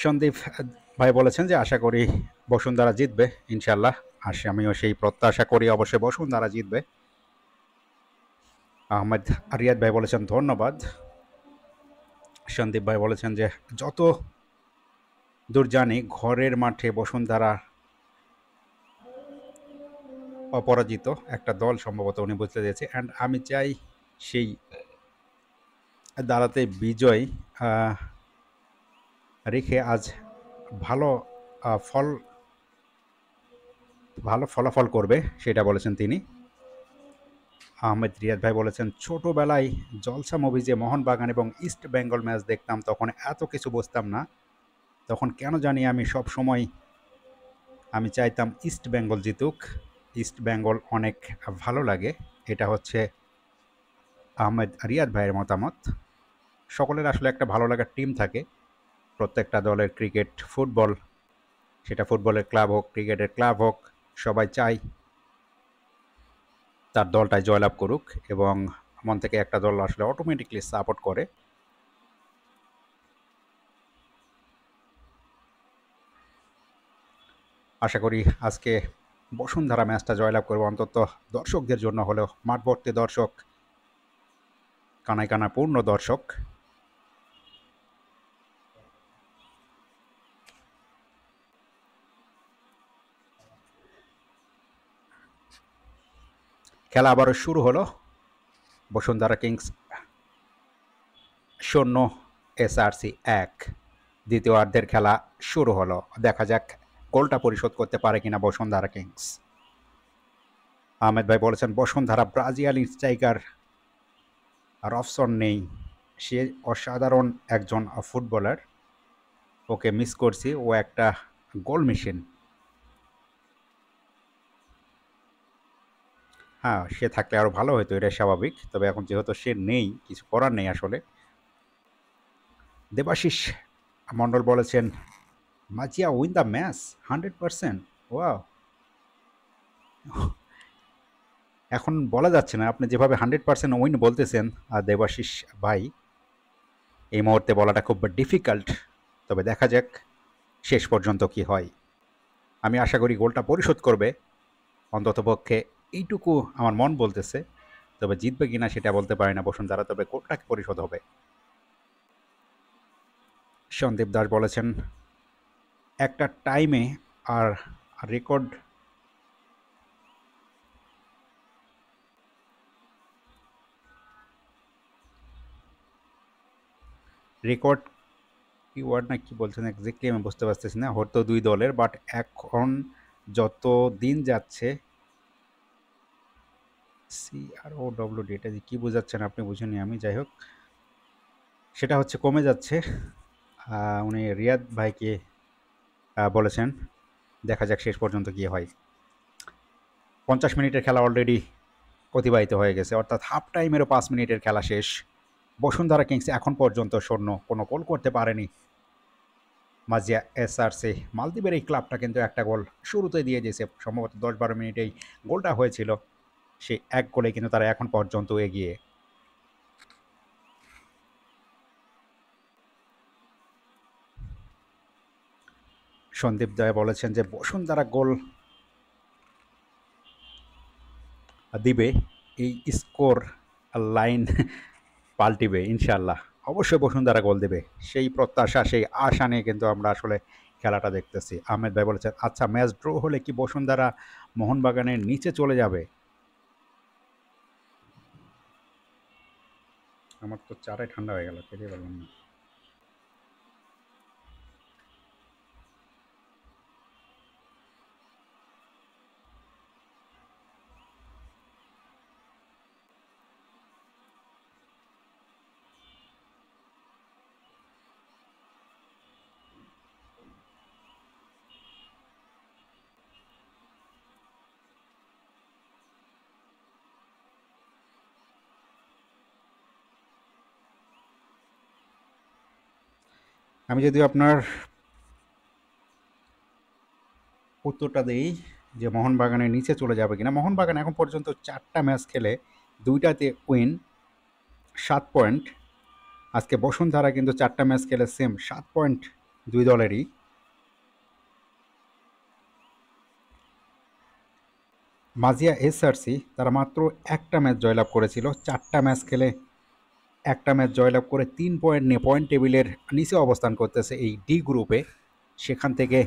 সন্দীপ ভাই বলেছেন যে আশা করি বসুন্ধরা জিতবে ইনশাল্লাহ, আর আমিও সেই প্রত্যাশা করি, অবশ্যই বসুন্ধরা জিতবে। আহমেদ আরিয়াদ ভাই বলেছেন ধন্যবাদ। সন্দীপ ভাই বলেছেন যে যত দূর জানি ঘরের মাঠে বসুন্ধরা অপরাজিত একটা দল সম্ভবত উনি বুঝতে দিয়েছে, অ্যান্ড আমি চাই সেই দাঁড়াতে বিজয় রেখে আজ ভালো ফল ভালো ফলাফল করবে সেটা বলেছেন তিনি। আহমেদ রিয়াদ ভাই বলেছেন ছোটোবেলায় জলসা মুভি যে মোহনবাগান এবং ইস্ট বেঙ্গল ম্যাচ দেখতাম তখন এত কিছু বুঝতাম না, তখন কেন জানি আমি সব সময় আমি চাইতাম ইস্ট বেঙ্গল জিতুক, ইস্ট বেঙ্গল অনেক ভালো লাগে। এটা হচ্ছে আহমেদ রিয়াদ ভাইয়ের মতামত। সকলের আসলে একটা ভালো লাগার টিম থাকে প্রত্যেকটা দলের, ক্রিকেট ফুটবল, সেটা ফুটবলের ক্লাব হোক ক্রিকেটের ক্লাব হোক, সবাই চায় তার দলটাই জয়লাভ করুক এবং মন থেকে একটা দল আসলে অটোমেটিকলি সাপোর্ট করে। আশা করি আজকে বসুন্ধরা ম্যাচটা জয়লাভ করবো, অন্তত দর্শকদের জন্য হলেও, মাঠভর্তি দর্শক, কানায় কানায় পূর্ণ দর্শক। খেলা আবারও শুরু হলো, বসুন্ধরা কিংস শূন্য এসআরসি এক। দ্বিতীয়ার্ধের খেলা শুরু হলো, দেখা যাক গোলটা পরিশোধ করতে পারে কিনা বসুন্ধরা কিংস। আহমেদ ভাই বলেছেন বসুন্ধরা ব্রাজিলিয়ান স্ট্রাইকার রফসন নেই, সে অসাধারণ একজন ফুটবলার, ওকে মিস করছি, ও একটা গোল মেশিন। হ্যাঁ, সে থাকলে আরও ভালো হতো, এটাই স্বাভাবিক, তবে এখন যেহেতু সে নেই কিছু করার নেই আসলে। দেবাশিস মণ্ডল বলেছেন Maziya win the match hundred percent. Wow, এখন বলা যাচ্ছে না, আপনি যেভাবে হান্ড্রেড পারসেন্ট উইন বলতেছেন আর দেবাশিস ভাই, এই মুহূর্তে বলাটা খুব ডিফিকাল্ট, তবে দেখা যাক শেষ পর্যন্ত কি হয়। আমি আশা করি গোলটা পরিশোধ করবে, অন্ততপক্ষে এইটুকু আমার মন বলতেছে, তবে জিতবে কিনা সেটা বলতে পারি না বসুন্ধরা, তবে কোটটাকে পরিশোধ হবে। সন্দীপ দাস বলেছেন একটা টাইমে আর রেকর্ড রেকর্ড কি ওয়ার্ড না কি বলছেন এক্স্যাক্টলি আমি বুঝতে পারতেছি না, হয়তো দুই দলের। বাট এখন যত দিন যাচ্ছে সিআরও ডব্লিউ ডি এটা যে কী বোঝাচ্ছেন আপনি বুঝেনি আমি, যাই হোক সেটা হচ্ছে কমে যাচ্ছে। উনি রিয়াদ ভাইকে বলেছেন, দেখা যাক শেষ পর্যন্ত কী হয়। পঞ্চাশ মিনিটের খেলা অলরেডি অতিবাহিত হয়ে গেছে, অর্থাৎ হাফ টাইমেরও পাঁচ মিনিটের খেলা শেষ। বসুন্ধরা কিংস এখন পর্যন্ত শূন্য, কোনো গোল করতে পারেনি। মাজিয়া এস আর সি মালদ্বীপের এই ক্লাবটা কিন্তু একটা গোল শুরুতে দিয়ে দিয়েছে, সম্ভবত দশ বারো মিনিটেই গোলটা হয়েছিল। সেই এক গোলে কিন্তু তারা এখন পর্যন্ত এগিয়ে। সন্দীপ দয়া বলেছেন যে বসুন্ধরা গোল দিবে, এই স্কোর লাইন পাল্টিবে ইনশাল্লাহ, অবশ্যই বসুন্ধরা গোল দেবে, সেই প্রত্যাশা সেই আশা নিয়ে কিন্তু আমরা আসলে খেলাটা দেখতেছি। আহমেদ ভাই বলেছেন আচ্ছা ম্যাচ ড্র হলে কি বসুন্ধরা মোহনবাগানের নিচে চলে যাবে? আমার তো চারে ঠান্ডা হয়ে গেল, খেতে পারলাম না। আমি যদি আপনার উত্তরটা দিই যে মোহনবাগানের নিচে চলে যাবে কিনা, মোহনবাগান এখন পর্যন্ত চারটা ম্যাচ খেলে দুইটাতে উইন, সাত পয়েন্ট। আজকে বসুন্ধরা কিন্তু চারটা ম্যাচ খেলে সেম সাত পয়েন্ট দুই দলেরই। মাজিয়া এস আর সি তারা মাত্র একটা ম্যাচ জয়লাভ করেছিল, চারটা ম্যাচ খেলে একটা ম্যাচ জয়লাভ করে তিন পয়েন্ট নিয়ে পয়েন্ট টেবিলের নিচে অবস্থান করতেছে এই ডি গ্রুপে। সেখান থেকে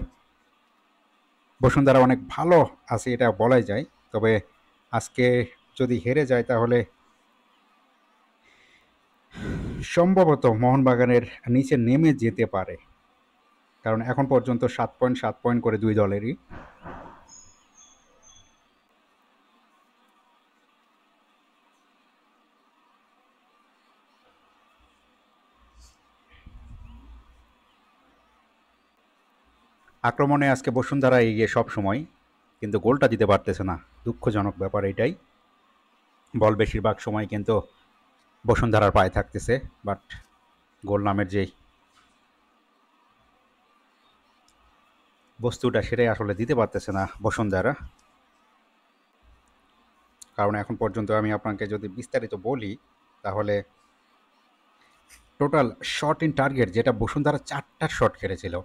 বসুন্ধরা অনেক ভালো আছে এটা বলাই যায়, তবে আজকে যদি হেরে যায় তাহলে সম্ভবত মোহনবাগানের নিচে নেমে যেতে পারে, কারণ এখন পর্যন্ত সাত পয়েন্ট সাত পয়েন্ট করে দুই দলেরই। আক্রমণে আজকে বসুন্ধরা এগিয়ে সব সময়, কিন্তু গোলটা দিতে পারতেছে না, দুঃখজনক ব্যাপার এটাই। বল বেশিরভাগ সময় কিন্তু বসুন্ধরার পায়ে থাকতেছে, বাট গোল নামের যেই বস্তুটা সেটাই আসলে দিতে পারতেছে না বসুন্ধরা। কারণ এখন পর্যন্ত আমি আপনাকে যদি বিস্তারিত বলি তাহলে টোটাল শট ইন টার্গেট যেটা বসুন্ধরা চারটার শট খেলেছিল,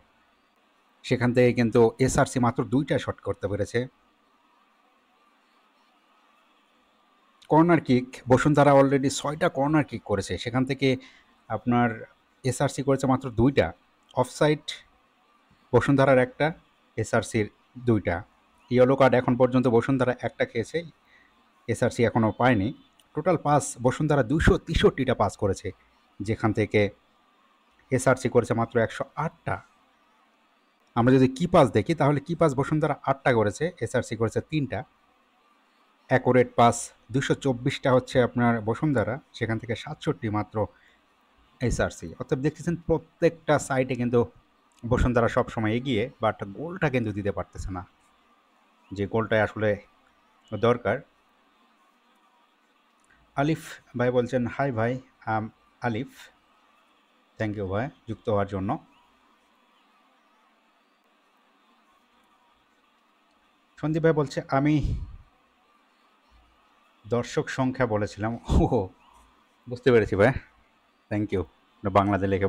সেখান থেকে কিন্তু এসআরসি মাত্র দুইটা শট করতে পেরেছে। কর্নার কিক বসুন্ধরা অলরেডি ছয়টা কর্নার কিক করেছে, সেখান থেকে আপনার এসআরসি করেছে মাত্র দুইটা। অফসাইড বসুন্ধরার একটা, এসআরসির দুইটা। ইয়েলো কার্ড এখন পর্যন্ত বসুন্ধরা একটা খেয়েছে, এসআরসি এখনও পায়নি। টোটাল পাস বসুন্ধরা দুশো তেষট্টিটা পাস করেছে, যেখান থেকে এসআরসি করেছে মাত্র একশো আটটা। আমরা যদি কি পাস দেখি তাহলে কি পাস বসুন্ধরা আটটা করেছে, এসআরসি করেছে তিনটা। অ্যাকুরেট পাস দুশো চব্বিশটা হচ্ছে আপনার বসুন্ধরা, সেখান থেকে সাতষট্টি মাত্র এসআরসি। অর্থাৎ দেখতেছেন প্রত্যেকটা সাইডে কিন্তু বসুন্ধরা সবসময় এগিয়ে, বাট গোলটা কিন্তু দিতে পারতেছে না, যে গোলটাই আসলে দরকার। আলিফ ভাই বলছেন হাই ভাই, আম আলিফ, থ্যাংক ইউ ভাই যুক্ত হওয়ার জন্য। সন্দীপ ভাই বলছে আমি দর্শক সংখ্যা বলেছিলাম, ও বুঝতে পেরেছি ভাই, থ্যাংক ইউ বাংলাতে লেখে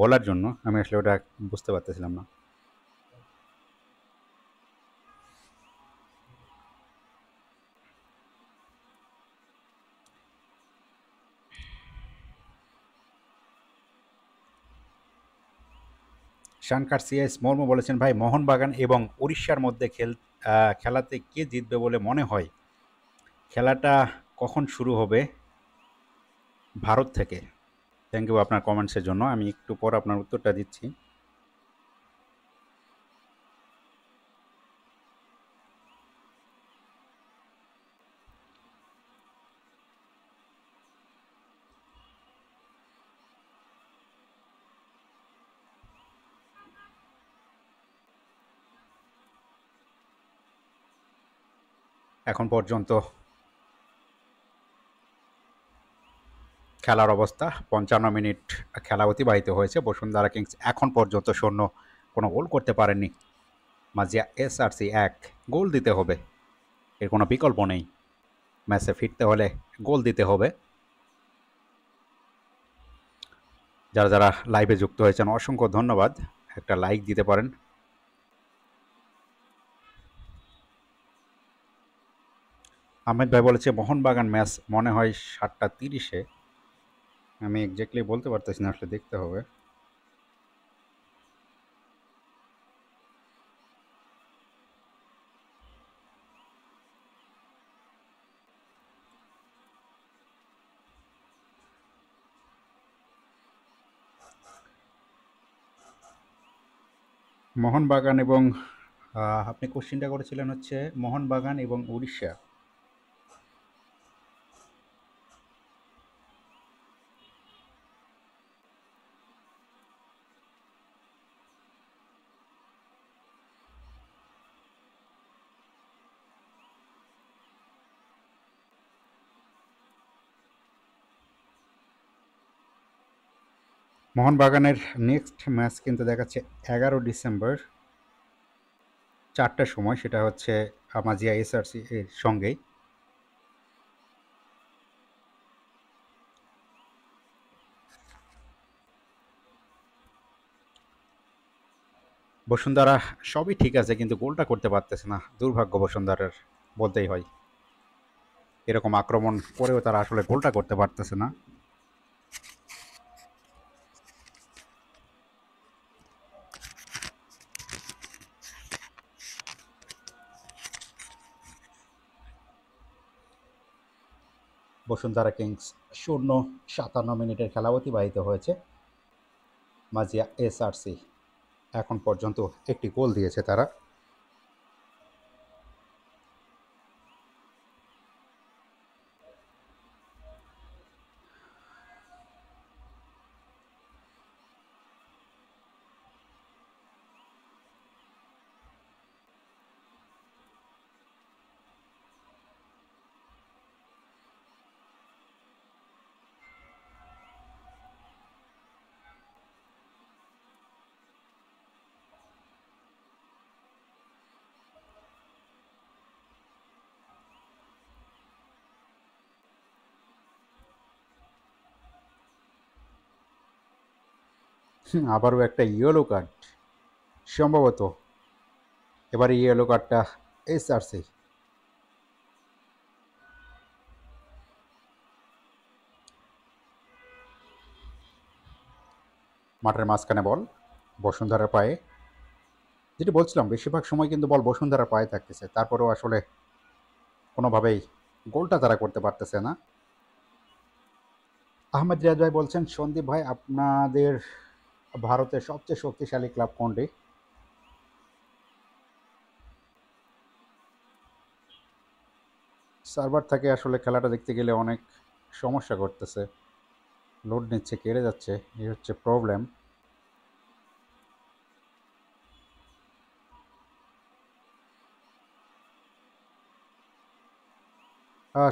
বলার জন্য, আমি আসলে ওটা বুঝতে পারতেছিলাম না। শানকার সিএস মর্ম বলেছেন ভাই মোহনবাগান এবং উড়িষ্যার মধ্যে খেল খেলাতে কে জিতবে বলে মনে হয়? খেলাটা কখন শুরু হবে? ভারত থেকে। থ্যাংক ইউ আপনার কমেন্টসের জন্য। আমি একটু পর আপনার উত্তরটা দিচ্ছি। এখন পর্যন্ত খেলার অবস্থা, পঞ্চান্ন মিনিট খেলা অতিবাহিত হয়েছে। বসুন্ধরা কিংস এখন পর্যন্ত শূন্য, কোনো গোল করতে পারেননি। মাঝিয়া এস আর সি এক, গোল দিতে হবে, এর কোনো বিকল্প নেই। ম্যাচে ফিরতে হলে গোল দিতে হবে। যারা যারা লাইভে যুক্ত হয়েছেন অসংখ্য ধন্যবাদ, একটা লাইক দিতে পারেন। আহমেদ ভাই বলেছে মোহনবাগান ম্যাচ মনে হয় সাতটা তিরিশে, আমি এক্স্যাক্টলি বলতে পারতেছি না, আসলে দেখতে হবে। মোহনবাগান এবং আপনি কোশ্চেনটা করেছিলেন হচ্ছে মোহনবাগান এবং উড়িষ্যা। মোহনবাগানের নেক্সট ম্যাচ কিন্তু দেখাচ্ছে এগারো ডিসেম্বর চারটার সময়, সেটা হচ্ছে আমাজিয়া এসআরসি এর সঙ্গেই। বসুন্ধরা সবই ঠিক আছে কিন্তু গোলটা করতে পারতেছে না, দুর্ভাগ্য বসুন্ধরার বলতেই হয়। এরকম আক্রমণ করেও তারা আসলে গোলটা করতে পারতেছে না। বসুন্ধরা কিংস শূন্য, সাতান্ন মিনিটের খেলা অতিবাহিত হয়েছে। মাজিয়া এসআরসি এখন পর্যন্ত একটি গোল দিয়েছে তারা। আবারও একটা ইয়েলো কার্ড, সম্ভবত এবারে ইয়েলো কার্ডটা এসআরসি। মাঠের মাঝখানে বল বসুন্ধরার পায়ে, যেটি বলছিলাম বেশিরভাগ সময় কিন্তু বল বসুন্ধরার পায়ে থাকতেছে, তারপরেও আসলে কোনোভাবেই গোলটা তারা করতে পারতেছে না। আহমেদ রিয়াজ ভাই বলছেন সন্দীপ ভাই আপনাদের ভারতের সবচেয়ে শক্তিশালী ক্লাব কোনটি? সার্ভার থাকে আসলে, খেলাটা দেখতে গেলে অনেক সমস্যা করতেছে, লোড নিচ্ছে, কেড়ে যাচ্ছে, এই হচ্ছে প্রবলেম।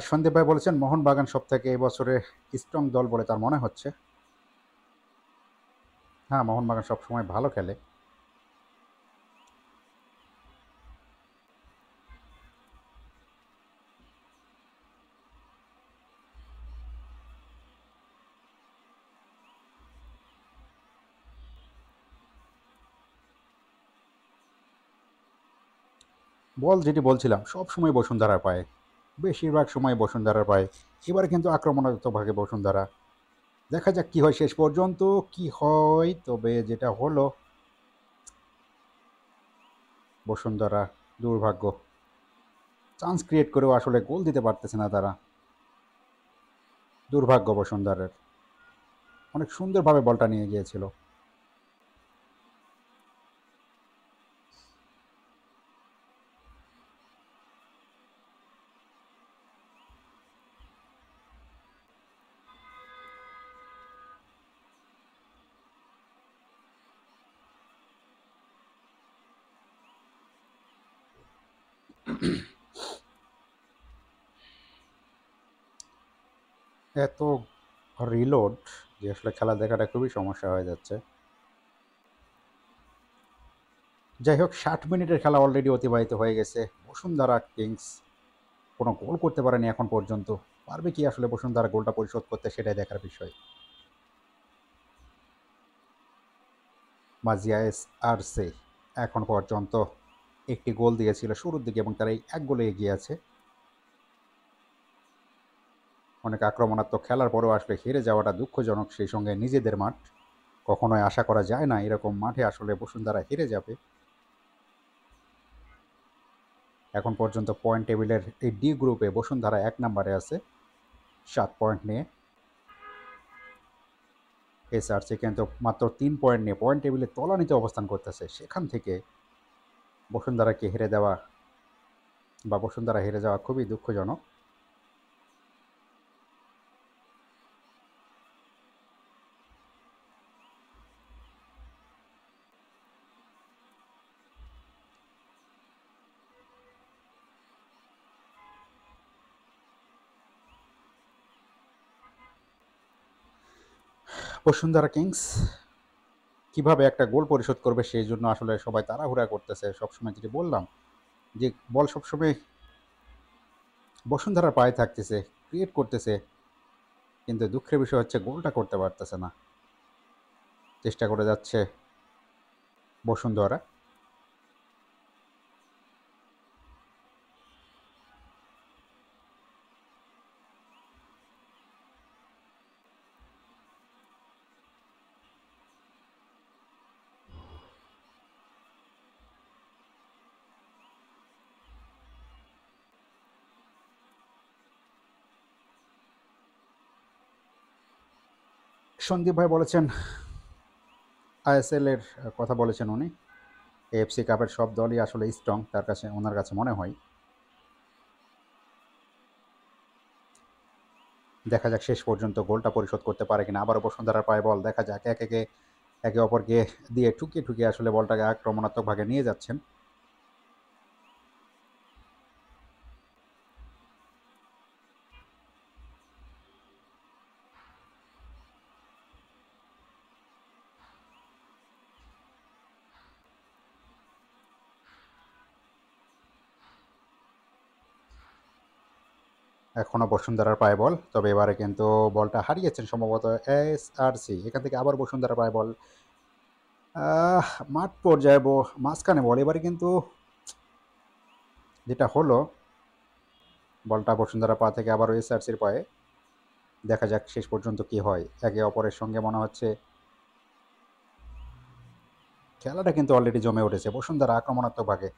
সন্দীপ ভাই বলেছেন মোহনবাগান সব থেকে এবছরে স্ট্রং দল বলে তার মনে হচ্ছে। হ্যাঁ, মোহনবাগান সবসময় ভালো খেলে। বল যেটি বলছিলাম সবসময় বসুন্ধরার পায়ে, বেশিরভাগ সময় বসুন্ধরার পায়ে। এবারে কিন্তু আক্রমণাত্মকভাবে বসুন্ধরা, দেখা যাক কী হয় শেষ পর্যন্ত কি হয়। তবে যেটা হলো বসুন্ধরা দুর্ভাগ্য, চান্স ক্রিয়েট করেও আসলে গোল দিতে পারতেছে না তারা, দুর্ভাগ্য বসুন্ধরার। অনেক সুন্দরভাবে বলটা নিয়ে গিয়েছিল। এত রিলোড যে আসলে খেলা দেখাটা খুবই সমস্যা হয়ে যাচ্ছে। যাই হোক, ষাট মিনিটের খেলা অলরেডি অতিবাহিত হয়ে গেছে। বসুন্ধরা কিংস কোনো গোল করতে পারেনি এখন পর্যন্ত। পারবে কি আসলে বসুন্ধরা গোলটা পরিশোধ করতে, সেটাই দেখার বিষয়। মাজিয়া এস আর সে এখন পর্যন্ত একটি গোল দিয়েছিল শুরুর দিকে এবং তারা এক গোলে এগিয়ে আছে। অনেক আক্রমণাত্মক খেলার পরেও আসলে হেরে যাওয়াটা দুঃখজনক, সেই সঙ্গে নিজেদের মাঠ। কখনোই আশা করা যায় না এরকম মাঠে আসলে বসুন্ধরা হেরে যাবে। এখন পর্যন্ত পয়েন্ট টেবিলের এই ডি গ্রুপে বসুন্ধরা এক নম্বরে আছে সাত পয়েন্ট নিয়ে। এসআরসি কিন্তু মাত্র তিন পয়েন্ট নিয়ে পয়েন্ট টেবিলে তলানিতে অবস্থান করতেছে। সেখান থেকে বসুন্ধরাকে হেরে দেওয়া বা বসুন্ধরা হেরে যাওয়া খুবই দুঃখজনক। বসুন্ধরা কিংস কিভাবে একটা গোল পরিশোধ করবে সেই জন্য আসলে সবাই তাড়াহুড়া করতেছে। সবসময় যেটি বললাম যে বল সবসময় বসুন্ধরার পায়ে থাকতেছে, ক্রিয়েট করতেছে, কিন্তু দুঃখের বিষয় হচ্ছে গোলটা করতে পারতেছে না। চেষ্টা করে যাচ্ছে বসুন্ধরা। সন্দীপ ভাই বলেছেন, আইএসএল এর কথা বলেছেন উনি। এএফসি কাপের সব দলই আসলে স্ট্রং, তার কাছে ওনার কাছে মনে হয়। দেখা যাক শেষ পর্যন্ত গোলটা পরিশোধ করতে পারে কিনা। আবারও বসুন্ধরার পায়ে বল, দেখা যাক। এক একে একে অপরকে দিয়ে ঠুকিয়ে ঠুকিয়ে আসলে বলটাকে আক্রমণাত্মক ভাগে নিয়ে যাচ্ছেন। এখনও বসুন্ধরার পায়ে বল, তবে এবারে কিন্তু বলটা হারিয়েছেন সম্ভবত এস আর সি। এখান থেকে আবার বসুন্ধরার পায়ে বল, মাঠ পর্যায়ে মাঝখানে বল। এবারে কিন্তু যেটা হলো বলটা বসুন্ধরা পা থেকে আবারও এস আর সির পায়ে। দেখা যাক শেষ পর্যন্ত কি হয়। একে অপরের সঙ্গে মনে হচ্ছে খেলাটা কিন্তু অলরেডি জমে উঠেছে। বসুন্ধরা আক্রমণাত্মক ভাগে।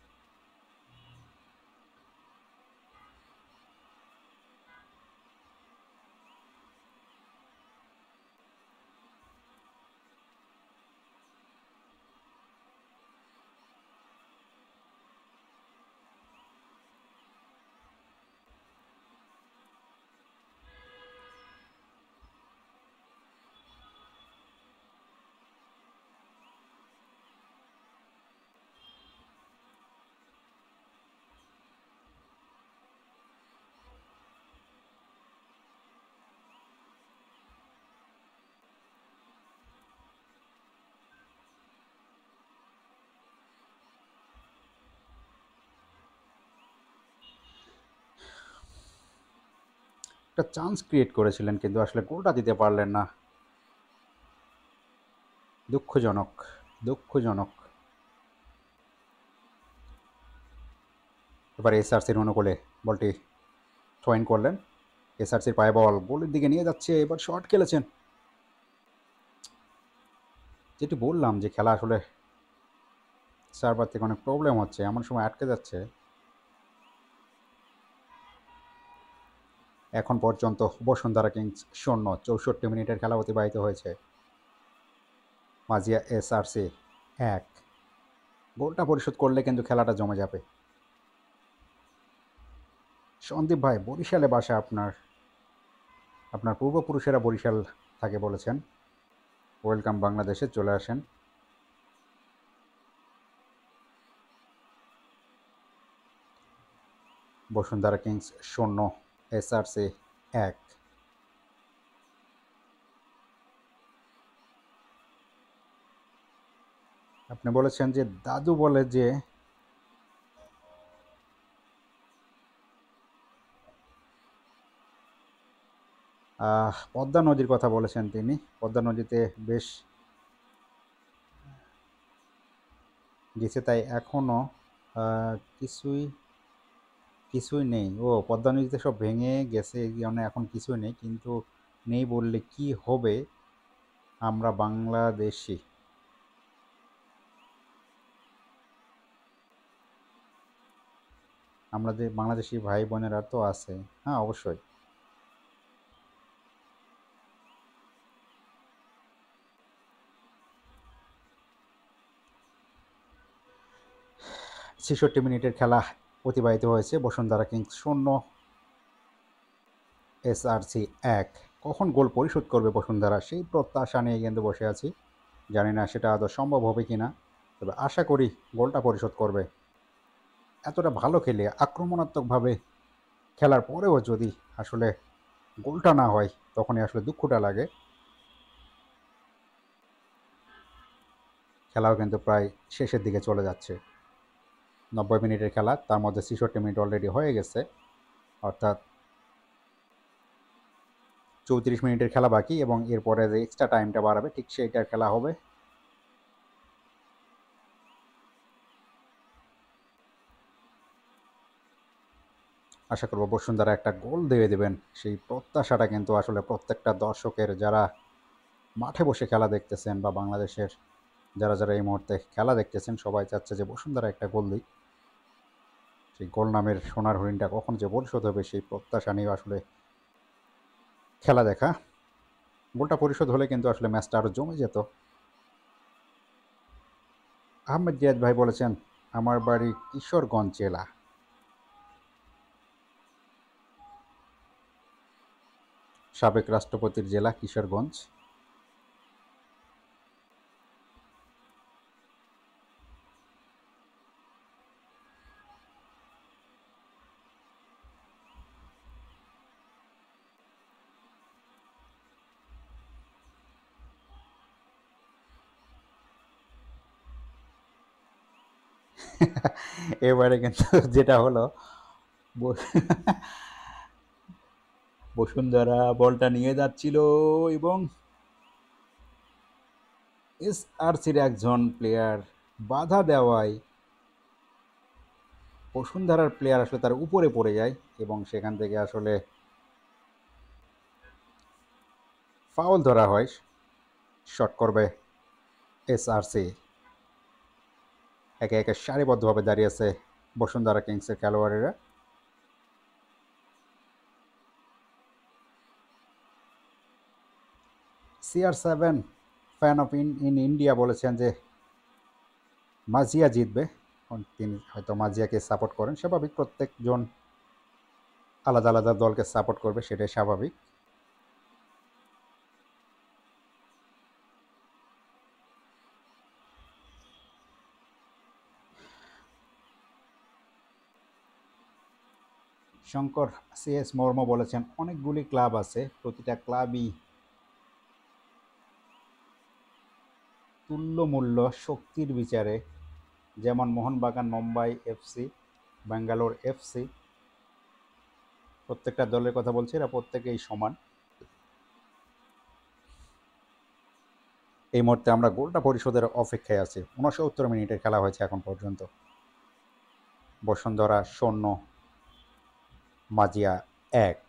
একটা চান্স ক্রিয়েট করেছিলেন কিন্তু আসলে গোলটা দিতে পারলেন না। দুঃখজনক, দুঃখজনক। এবার এসআরসির অনুকূলে বলটি থ্রোইন করলেন। এসআরসির পায়ে বল, গোলের দিকে নিয়ে যাচ্ছে। এবার শর্ট খেলেছেন। যেটি বললাম যে খেলা আসলে সার্ভার থেকে অনেক প্রবলেম হচ্ছে, এমন সময় আটকে যাচ্ছে। এখন পর্যন্ত বসুন্ধরা কিংস শূন্য। চৌষট্টি মিনিটের খেলা অতিবাহিত হয়েছে। মাজিয়া এস আর সি এক। গোলটা পরিশোধ করলে কিন্তু খেলাটা জমে যাবে। সন্দীপ ভাই, বরিশালে বাসা আপনার, আপনার পূর্বপুরুষেরা বরিশাল থাকে বলেছেন। ওয়েলকাম বাংলাদেশে, চলে আসেন। বসুন্ধরা কিংস শূন্য এস আর সি এক। আপনি বলেছেন যে দাদু বলে যে পদ্মা নদীর কথা বলেছেন তিনি। পদ্মা নদীতে বেশ গেছে, তাই এখনও কিছুই কিছুই নেই। ও পদ্মা নদীতে সব ভেঙে গেছে, মানে এখন কিছুই নেই। কিন্তু নেই বললে কি হবে? আমরা বাংলাদেশি। আমাদের বাংলাদেশি ভাই বোনেরা তো আছে। হ্যাঁ, অবশ্যই। ছেষট্টি মিনিটের খেলা অতিবাহিত হয়েছে। বসুন্ধরা কিংস শূন্য এস আর সি এক। কখন গোল পরিশোধ করবে বসুন্ধরা, সেই প্রত্যাশা নিয়ে কিন্তু বসে আছি। জানি না সেটা আদৌ সম্ভব হবে কি না, তবে আশা করি গোলটা পরিশোধ করবে। এতটা ভালো খেলে, আক্রমণাত্মকভাবে খেলার পরেও যদি আসলে গোলটা না হয়, তখনই আসলে দুঃখটা লাগে। খেলাও কিন্তু প্রায় শেষের দিকে চলে যাচ্ছে। নব্বই মিনিটের খেলা, তার মধ্যে ছেষট্টি মিনিট অলরেডি হয়ে গেছে, অর্থাৎ চৌত্রিশ মিনিটের খেলা বাকি। এবং এরপরে যে এক্সট্রা টাইমটা বাড়াবে, ঠিক সেইটার খেলা হবে। আশা করব বসুন্ধরা একটা গোল দিয়ে দেবেন, সেই প্রত্যাশাটা কিন্তু আসলে প্রত্যেকটা দর্শকের, যারা মাঠে বসে খেলা দেখতেছেন বা বাংলাদেশের যারা যারা এই মুহূর্তে খেলা দেখতেছেন, সবাই চাচ্ছে যে বসুন্ধরা একটা গোল দিক। সেই গোল নামের সোনার হরিণটা কখন যে পরিশোধ হবে, সেই প্রত্যাশা নিয়ে আসলে খেলা দেখা। গোলটা পরিশোধ হলে কিন্তু আসলে ম্যাচটা আরও জমে যেত। আহমেদ জিয়াদ ভাই বলেছেন, আমার বাড়ি কিশোরগঞ্জ জেলা। সাবেক রাষ্ট্রপতির জেলা কিশোরগঞ্জ। এবারে কিন্তু যেটা হলো, বসুন্ধরা বলটা নিয়ে যাচ্ছিল এবং এস আর সির একজন প্লেয়ার বাধা দেওয়ায় বসুন্ধরার প্লেয়ার আসলে তার উপরে পড়ে যায় এবং সেখান থেকে আসলে ফাউল ধরা হয়। শট করবে এস আর সি। একে একে সারিবদ্ধভাবে দাঁড়িয়েছে বসুন্ধরা কিংসের খেলোয়াড়েরা। CR seven fan of in in India বলেছেন যে মাজিয়া জিতবে। তিনি হয়তো মাজিয়াকে সাপোর্ট করেন, স্বাভাবিক। প্রত্যেকজন আলাদা আলাদা দলকে সাপোর্ট করবে, সেটাই স্বাভাবিক। শঙ্কর সি এস মর্ম বলেছেন, অনেকগুলি ক্লাব আছে, প্রতিটা ক্লাবই তুল্যমূল্য শক্তির বিচারে, যেমন মোহনবাগান, মুম্বাই এফসি, ব্যাঙ্গালোর এফসি, প্রত্যেকটা দলের কথা বলছে, এরা প্রত্যেকেই সমান। এই মুহূর্তে আমরা গোলটা পরিশোধের অপেক্ষায় আছি। ঊনসত্তর মিনিটের খেলা হয়েছে এখন পর্যন্ত। বসুন্ধরা শূন্য মাজিয়া এক।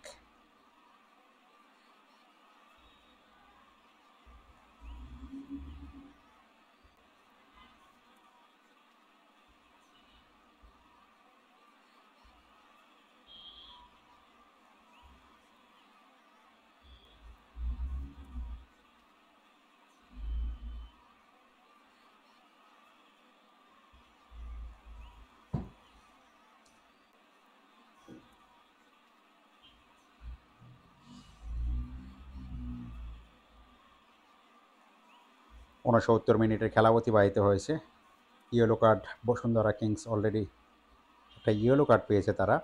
ঊনসত্তর মিনিটের খেলা অতিবাহিত হয়েছে। Yellow card Bashundhara Kings already একটা ইয়েলো কার্ড পেয়েছে তারা।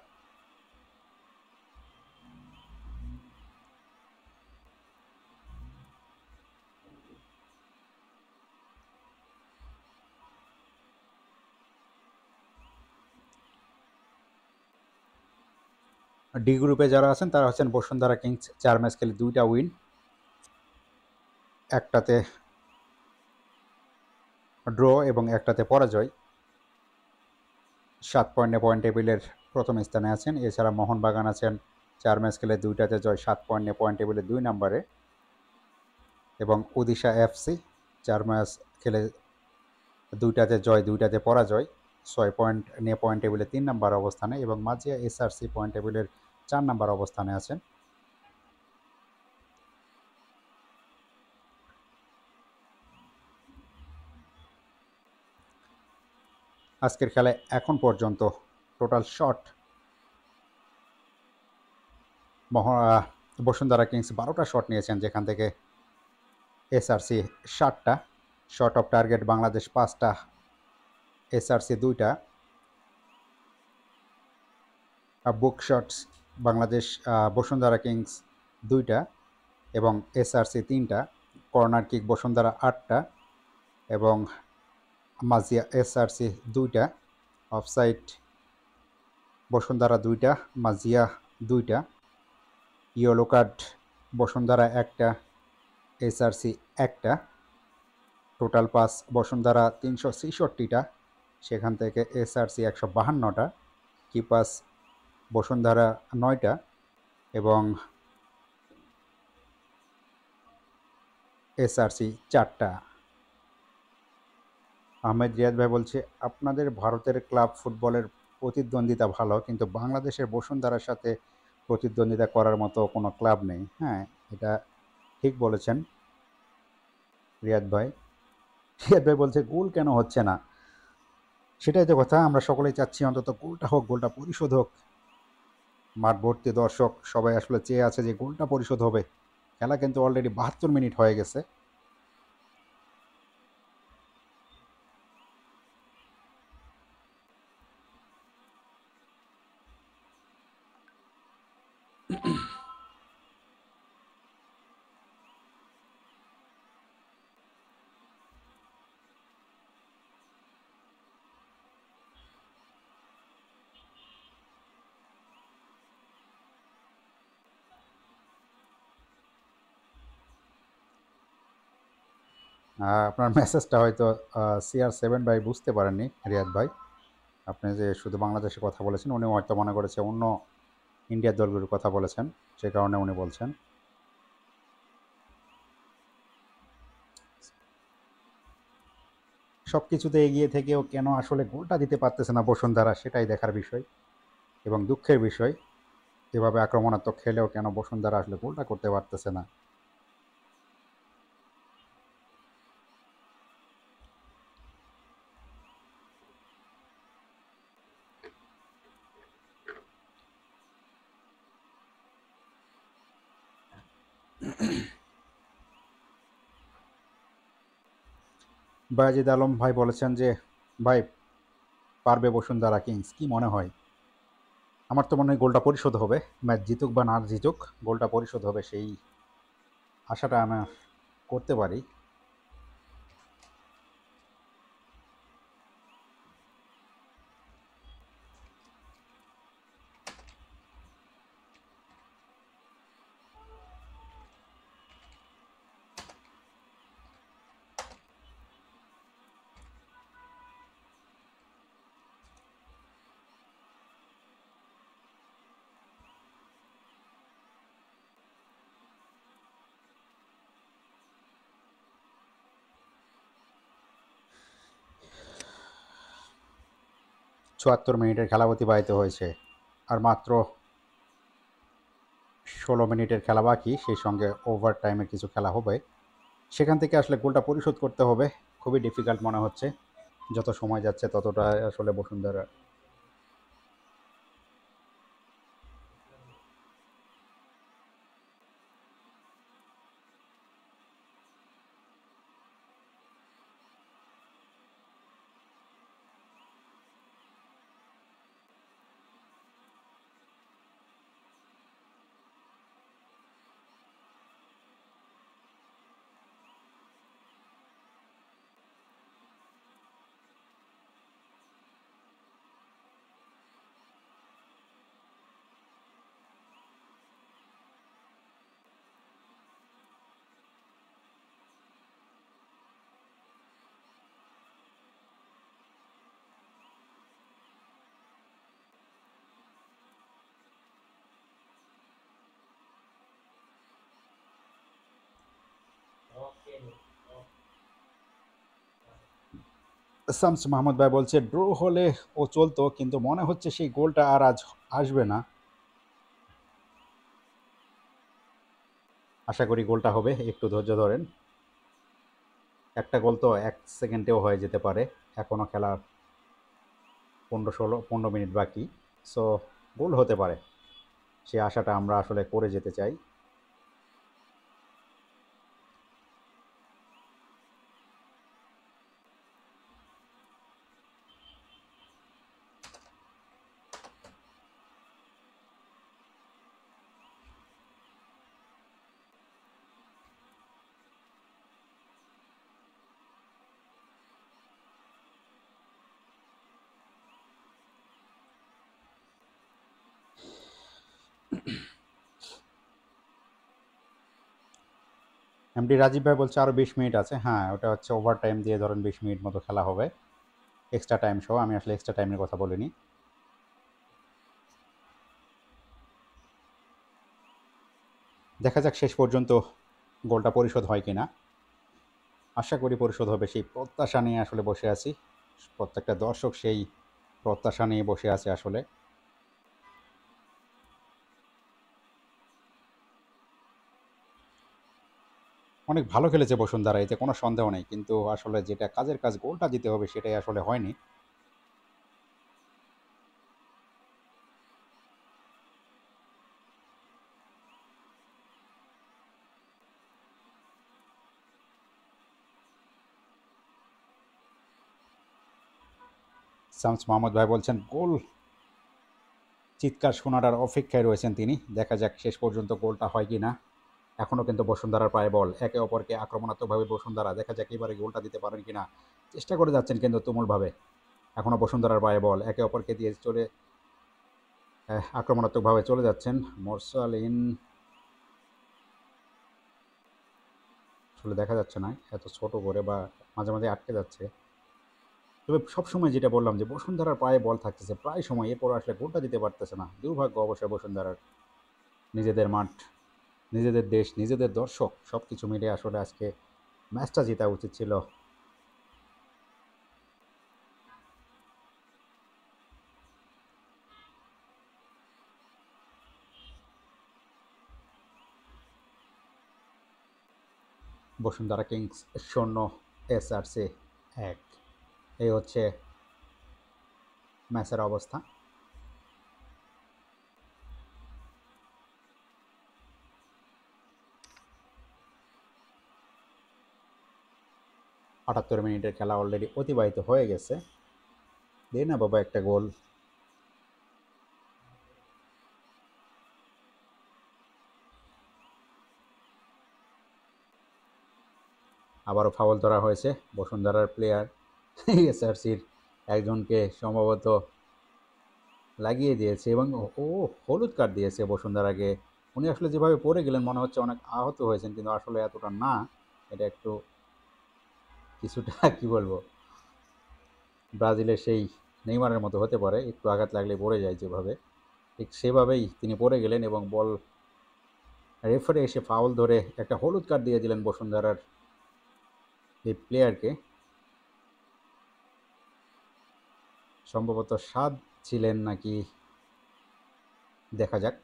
ডি গ্রুপে যারা আছেন তারা হচ্ছেন বসুন্ধরা কিংস, চার ম্যাচ খেলে দুইটা উইন, একটাতে ড্র এবং একটাতে পরাজয়। সাত পয়েন্টে পয়েন্ট টেবিলের প্রথম স্থানে আছেন। এছাড়া মোহনবাগান আছেন, চার ম্যাচ খেলে দুইটাতে জয়, সাত পয়েন্টে পয়েন্ট টেবিলে দুই নম্বরে। এবং ওদিশা এফসি চার ম্যাচ খেলে দুইটাতে জয়, দুইটাতে পরাজয়, ছয় পয়েন্ট নিয়ে পয়েন্ট টেবিলে তিন নম্বর অবস্থানে। এবং মাঝিয়া এসআরসি পয়েন্ট টেবিলের চার নম্বর অবস্থানে আছেন। আজকের খেলায় এখন পর্যন্ত টোটাল শট বসুন্ধরা কিংস বারোটা শট নিয়েছেন, যেখান থেকে এসআরসি ষাটটা। শট অফ টার্গেট বাংলাদেশ পাঁচটা, এসআরসি দুইটা। Block shots Bangladesh Bashundhara Kings দুইটা এবং এসআরসি তিনটা। কর্নার কিক বসুন্ধরা আটটা এবং মাজিয়া এসআরসি দুইটা। অফসাইড বসুন্ধরা দুইটা, মাজিয়া দুইটা। ইয়েলো কার্ড বসুন্ধরা একটা, এসআরসি একটা। টোটাল পাস বসুন্ধরা তিনশো ছেষট্টিটা, সেখান থেকে এসআরসি একশো বাহান্নটা। কিপাস বসুন্ধরা নয়টা এবং এসআরসি চারটা। আহমেদ রিয়াদ ভাই বলছে, আপনাদের ভারতের ক্লাব ফুটবলের প্রতিদ্বন্দ্বিতা ভালো, কিন্তু বাংলাদেশের বসুন্ধরার সাথে প্রতিদ্বন্দ্বিতা করার মতো কোনো ক্লাব নেই। হ্যাঁ, এটা ঠিক বলেছেন রিয়াদ ভাই। রিয়াদ ভাই বলছে গোল কেন হচ্ছে না, সেটাই তো কথা। আমরা সকলেই চাচ্ছি অন্তত গোলটা হোক, গোলটা পরিশোধ হোক। মাঠভর্তি দর্শক সবাই আসলে চেয়ে আছে যে গোলটা পরিশোধ হবে। খেলা কিন্তু অলরেডি বাহাত্তর মিনিট হয়ে গেছে। আপনার মেসেজটা হয়তো সিআর সেভেন ভাই বুঝতে পারেননি রিয়াদ ভাই। আপনি যে শুধু বাংলাদেশের কথা বলেছেন, উনি হয়তো মনে করেছে অন্য ইন্ডিয়ার দলগুলোর কথা বলেছেন, সে কারণে উনি বলছেন। সব কিছুতে এগিয়ে থেকেও কেন আসলে গোলটা দিতে পারতেছে না বসুন্ধরা, সেটাই দেখার বিষয় এবং দুঃখের বিষয়। এভাবে আক্রমণাত্মক খেলেও কেন বসুন্ধরা আসলে গোলটা করতে পারতেছে না। বাজিদ আলম ভাই বলেছেন যে ভাই পারবে বসুন্ধরা কিংস, কি মনে হয়? আমার তো মনে হয় গোলটা পরিশোধ হবে, ম্যাচ জিতুক বা না জিতুক গোলটা পরিশোধ হবে, সেই আশাটা আমি করতে পারি। চুয়াত্তর মিনিটের খেলা অতিবাহিত হয়েছে, আর মাত্র ষোলো মিনিটের খেলা বাকি। সেই সঙ্গে ওভার টাইমে কিছু খেলা হবে, সেখান থেকে আসলে গোলটা পরিশোধ করতে হবে। খুবই ডিফিকাল্ট মনে হচ্ছে, যত সময় যাচ্ছে ততটা আসলে বসুন্ধরা। শামস মাহমুদ ভাই বলছে ড্র হলে ও চলতো, কিন্তু মনে হচ্ছে সেই গোলটা আর আজ আসবে না। আশা করি গোলটা হবে, একটু ধৈর্য ধরেন। একটা গোল তো এক সেকেন্ডেও হয়ে যেতে পারে, এখনও খেলার পনেরো ষোলো পনেরো মিনিট বাকি, সো গোল হতে পারে, সে আশাটা আমরা আসলে করে যেতে চাই। এমডি রাজীব ভাই বলছে আরও বিশ মিনিট আছে। হ্যাঁ, ওটা হচ্ছে ওভার টাইম দিয়ে ধরেন বিশ মিনিট মতো খেলা হবে, এক্সট্রা টাইম সহ। আমি আসলে এক্সট্রা টাইমের কথা বলিনি। দেখা যাক শেষ পর্যন্ত গোলটা পরিশোধ হয় কি না। আশা করি পরিশোধ হবে, সেই প্রত্যাশা নিয়ে আসলে বসে আছি। প্রত্যেকটা দর্শক সেই প্রত্যাশা নিয়ে বসে আছে আসলে। অনেক ভালো খেলেছে বসুন্ধরা, এতে কোনো সন্দেহ নেই, কিন্তু আসলে যেটা কাজের কাজ গোলটা দিতে হবে সেটাই আসলে হয়নি। শামস মাহমুদ ভাই বলছেন গোল চিৎকার শোনাটার অপেক্ষায় রয়েছেন তিনি। দেখা যাক শেষ পর্যন্ত গোলটা হয় কি না। এখনও কিন্তু বসুন্ধরার পায়ে বল, একে অপরকে আক্রমণাত্মকভাবে বসুন্ধরা। দেখা যাক এবারে গোলটা দিতে পারেন কিনা, চেষ্টা করে যাচ্ছেন কিন্তু তুমুলভাবে। এখনও বসুন্ধরার পায়ে বল, একে অপরকে দিয়ে চলে আক্রমণাত্মকভাবে চলে যাচ্ছেন। মোরসালিন আসলে দেখা যাচ্ছে না এত ছোট করে, বা মাঝে মাঝে আটকে যাচ্ছে। তবে সবসময় যেটা বললাম যে বসুন্ধরার পায়ে বল থাকতেছে প্রায় সময়, এরপর আসলে গোলটা দিতে পারতেছে না। দুর্ভাগ্য অবশ্যই বসুন্ধরার। নিজেদের মাঠ, নিজেদের দেশ, নিজেদের দর্শক, সব কিছু মিলে আসলে আজকে ম্যাচটা জেতা উচিত ছিল। বসুন্ধরা কিংস শূন্য এস আর সি এক, এই হচ্ছে ম্যাচের অবস্থা। আটাত্তর মিনিটের খেলা অলরেডি অতিবাহিত হয়ে গেছে। দে না বাবা একটা গোল। আবারও ফাউল ধরা হয়েছে বসুন্ধরার প্লেয়ার, এসআরসির একজনকে সম্ভবত লাগিয়ে দিয়েছে, এবং ও হলুদ কার্ড দিয়েছে বসুন্ধরাকে। উনি আসলে যেভাবে পড়ে গেলেন মনে হচ্ছে অনেক আহত হয়েছেন, কিন্তু আসলে এতটা না, এটা একটু কিছুটা কী বলবো, ব্রাজিলের সেই নেইমারের মতো হতে পারে, একটু আঘাত লাগলে পড়ে যায় যেভাবে, ঠিক সেভাবেই তিনি পড়ে গেলেন। এবং বল রেফারি এসে ফাউল ধরে একটা হলুদ কার্ড দিয়ে দিলেন বসুন্ধরার এই প্লেয়ারকে। সম্ভবত সাদ ছিলেন নাকি, দেখা যাক।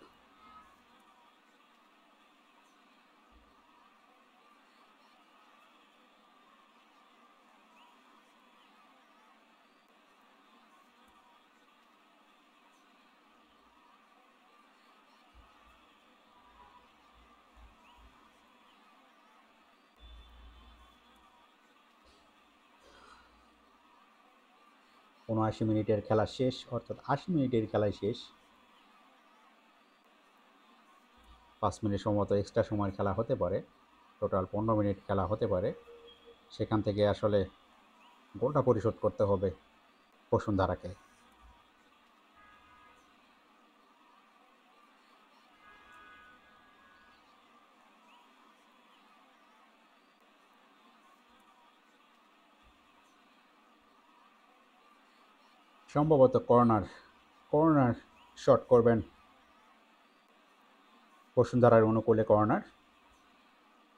উনআশি মিনিটের খেলা শেষ, অর্থাৎ আশি মিনিটের খেলাই শেষ। পাঁচ মিনিট সম্ভবত এক্সট্রা সময় খেলা হতে পারে, টোটাল পনেরো মিনিট খেলা হতে পারে। সেখান থেকে আসলে গোলটা পরিশোধ করতে হবে বসুন্ধরাকে। সম্ভবত কর্নার কর্নার শট করবেন বসুন্ধরার অনুকূলে। কর্নার,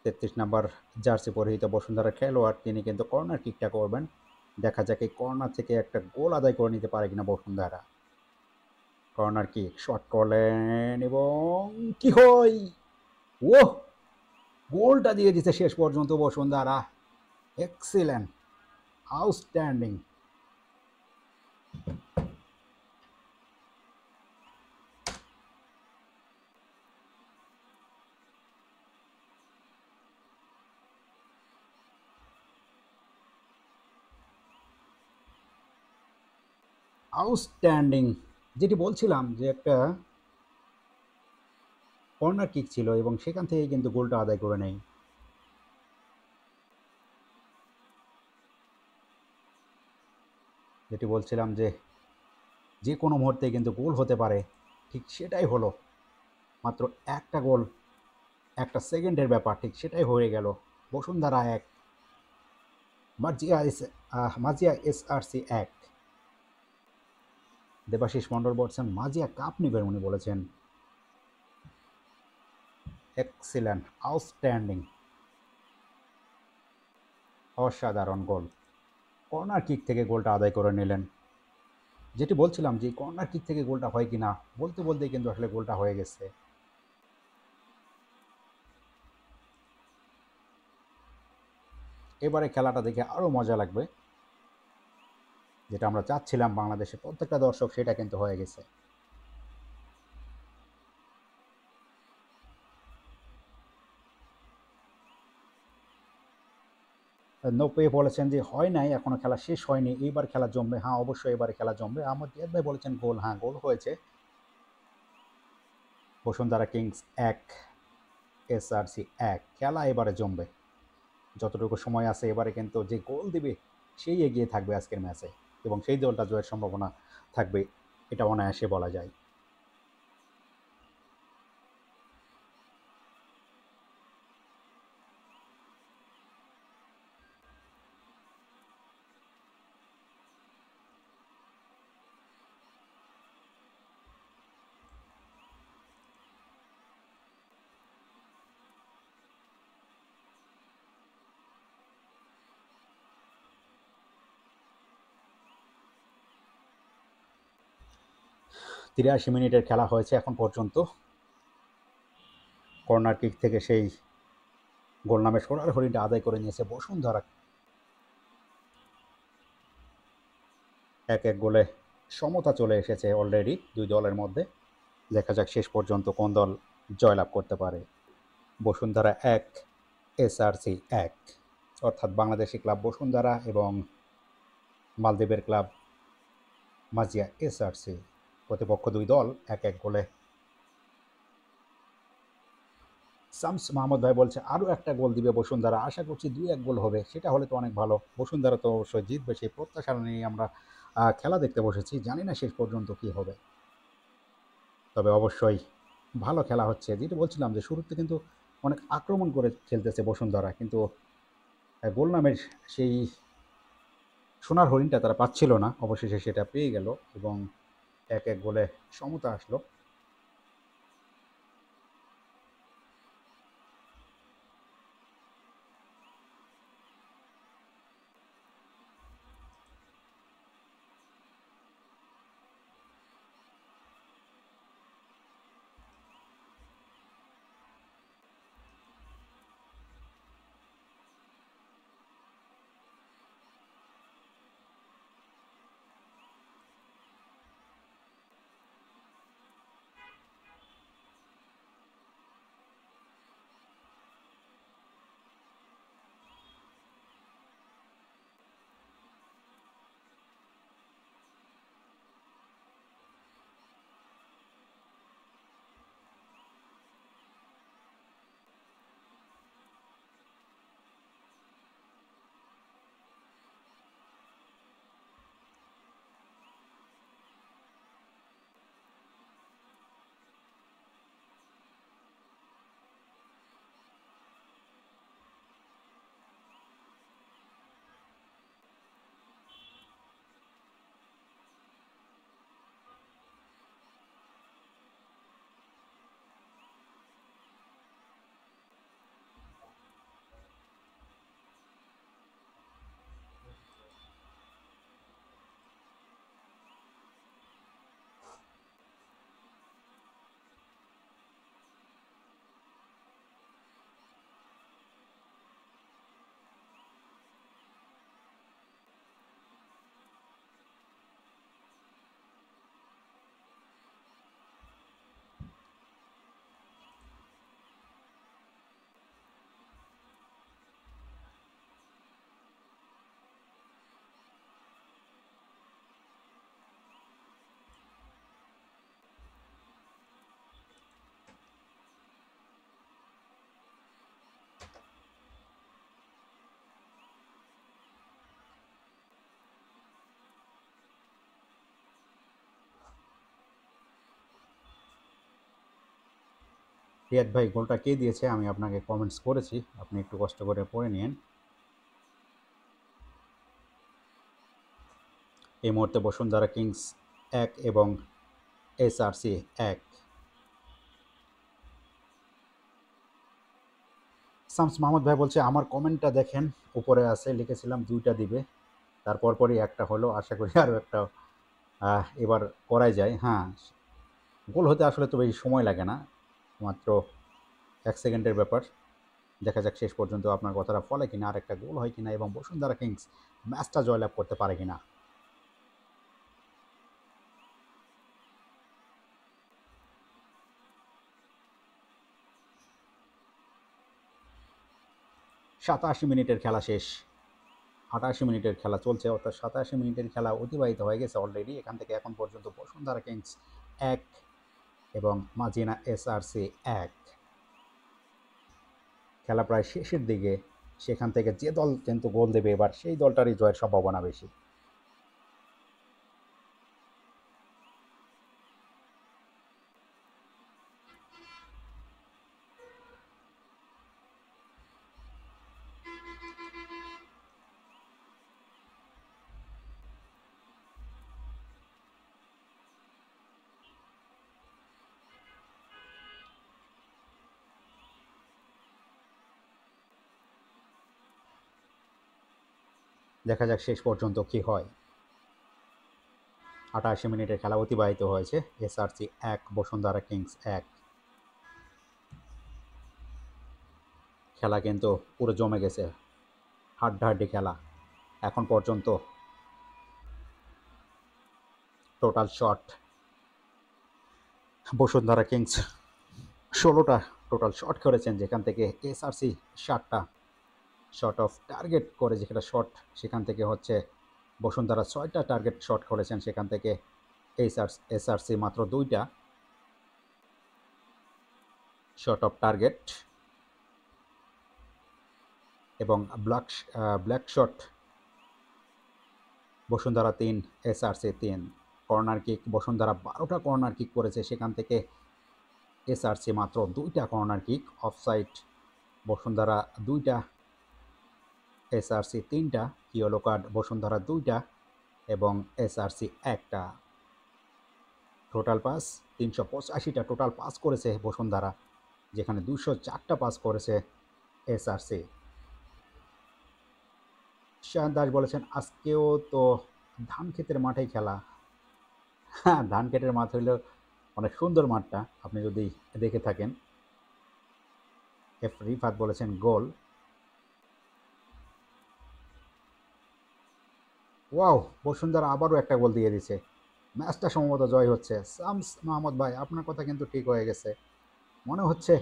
তেত্রিশ নাম্বার জার্সি পরিহিত বসুন্ধরার খেলোয়াড় তিনি কিন্তু কর্নার কিকটা করবেন। দেখা যাক এই কর্নার থেকে একটা গোল আদায় করে নিতে পারে কিনা বসুন্ধরা। কর্নার কিক, শট করলেন এবং কি হয়, ও গোলটা দিয়ে দিচ্ছে শেষ পর্যন্ত বসুন্ধরা। Excellent, outstanding. আউটস্ট্যান্ডিং, যেটি বলছিলাম যে একটা কর্নার কিক ছিল এবং সেখান থেকে কিন্তু গোলটা আদায় করে নেয়। যেটি বলছিলাম যে যে কোনো মুহূর্তে কিন্তু গোল হতে পারে, ঠিক সেটাই হলো। মাত্র একটা গোল, একটা সেকেন্ডের ব্যাপার, ঠিক সেটাই হয়ে গেল। বসুন্ধরা এক, মার্জিয়া এস মার্জিয়া এসআরসি এক। দেবাশিস মণ্ডল বলছেন মার্জিয়া কাপ নেবেন, উনি বলেছেন। এক্সিলেন্ট, আউটস্ট্যান্ডিং, অসাধারণ গোল। কর্নার কিক থেকে গোলটা আদায় করে নিলেন। যেটি বলছিলাম যে কর্নার কিক থেকে গোলটা হয় কি না বলতে বলতে কিন্তু আসলে গোলটা হয়ে গেছে। এবারে খেলাটা দেখে আরও মজা লাগবে, যেটা আমরা চাচ্ছিলাম বাংলাদেশের প্রত্যেকটা দর্শক, সেটা কিন্তু হয়ে গেছে। নৌপে বলেছেন যে হয় নাই, এখনও খেলা শেষ হয়নি, এইবার খেলা জমবে। হ্যাঁ, অবশ্যই এবারে খেলা জমবে। আমার জিয়াদ ভাই বলেছেন গোল, হ্যাঁ গোল হয়েছে। বসুন্ধরা কিংস এক, এসআরসি এক। খেলা এবারে জমবে, যতটুকু সময় আছে এবারে কিন্তু যে গোল দিবে সেই এগিয়ে থাকবে আজকের ম্যাচে, এবং সেই দলটা জয়ের সম্ভাবনা থাকবে, এটা অনায়াসে বলা যায়। তিরাশি মিনিটের খেলা হয়েছে এখন পর্যন্ত। কর্নার কিক থেকে সেই গোল নামে সোনার হরিণটা আদায় করে নিয়েছে বসুন্ধরা। এক এক গোলে সমতা চলে এসেছে অলরেডি দুই দলের মধ্যে। দেখা যাক শেষ পর্যন্ত কোন দল জয়লাভ করতে পারে। বসুন্ধরা এক, এসআরসি এক, অর্থাৎ বাংলাদেশি ক্লাব বসুন্ধরা এবং মালদ্বীপের ক্লাব মার্জিয়া এসআরসি। প্রতিপক্ষ দুই দল এক এক গোলে। শামস মাহমুদ ভাই বলছে আরও একটা গোল দিবে বসুন্ধরা, আশা করছি দুই এক গোল হবে, সেটা হলে তো অনেক ভালো। বসুন্ধরা তো অবশ্যই জিতবে, সেই প্রত্যাশা নিয়ে আমরা খেলা দেখতে বসেছি। জানি না শেষ পর্যন্ত কি হবে, তবে অবশ্যই ভালো খেলা হচ্ছে। যেটা বলছিলাম যে শুরুতে কিন্তু অনেক আক্রমণ করে খেলতেছে বসুন্ধরা, কিন্তু গোল নামের সেই সোনার হরিণটা তারা পাচ্ছিল না, অবশেষে সেটা পেয়ে গেল এবং এক এক গোলে সমতা আসলো। রিয়াদ ভাই গোলটা কে দিয়েছে আমি আপনাকে কমেন্টস করেছি, আপনি একটু কষ্ট করে পড়ে নিন। এই মুহূর্তে বসুন্ধরা কিংস এক এবং এসআরসি এক। শামস মাহমুদ ভাই বলছে আমার কমেন্টটা দেখেন, উপরে আছে লিখেছিলাম দুইটা দিবে, তারপর পরই একটা হলো, আশা করি আরও একটা এবার করাই যায়। হ্যাঁ, গোল হতে আসলে তো বেশি সময় লাগে না, মাত্র এক সেকেন্ডের ব্যাপার। দেখা যাক শেষ পর্যন্ত আপনার কথাটা ফলে কিনা, আর একটা গোল হয় কিনা এবং বসুন্ধরা কিংস ম্যাচটা জয়লাভ করতে পারে কিনা। সাতাশি মিনিটের খেলা শেষ, আটাশি মিনিটের খেলা চলছে, অর্থাৎ সাতাশি মিনিটের খেলা অতিবাহিত হয়ে গেছে অলরেডি। এখান থেকে এখন পর্যন্ত বসুন্ধরা কিংস এক এবং মাজিনা এসআরসি এক। খেলা প্রায় শেষের দিকে, সেখান থেকে যে দল কিন্তু গোল দেবে এবার সেই দলটারই জয়ের সম্ভাবনা বেশি। দেখা যাক শেষ পর্যন্ত কী হয়। আটাশি মিনিটের খেলা অতিবাহিত হয়েছে, এসআরসি এক বসুন্ধরা কিংস এক। খেলা কিন্তু পুরো জমে গেছে, হাড্ডাহাড্ডি খেলা। এখন পর্যন্ত টোটাল শট বসুন্ধরা কিংস ষোলোটা টোটাল শট করেছেন, যেখান থেকে এসআরসি সাতটা শট অফ টার্গেট করে, যেটা শট সেখান থেকে হচ্ছে বসুন্ধরা ছয়টা টার্গেট শট করেছেন, সেখান থেকে এসআরসি মাত্র দুইটা শট অফ টার্গেট এবং ব্ল্যাক ব্ল্যাক শট বসুন্ধরা তিন এসআরসি তিন। কর্নার কিক বসুন্ধরা বারোটা কর্নার কিক করেছে, সেখান থেকে এসআরসি মাত্র দুইটা কর্নার কিক। অফসাইড বসুন্ধরা দুইটা, এসআরসি তিনটা। ইয়েলো কার্ড বসুন্ধরা দুইটা এবং এসআরসি একটা। টোটাল পাস তিনশো পঁচাশিটা টোটাল পাস করেছে বসুন্ধরা, যেখানে দুশো চারটা পাস করেছে এসআরসি। শাহ দাস বলেছেন আজকেও তো ধান ক্ষেতের মাঠেই খেলা। হ্যাঁ, ধান ক্ষেতের মাঠ হইলেও অনেক সুন্দর মাঠটা, আপনি যদি দেখে থাকেন। এফ রিফাত বলেছেন গোল, ওয়াও, বসুন্ধরা আবারও একটা গোল দিয়ে দিচ্ছে, ম্যাচটা সম্ভবত জয় হচ্ছে। শামস মাহমুদ ভাই আপনার কথা কিন্তু ঠিক হয়ে গেছে মনে হচ্ছে।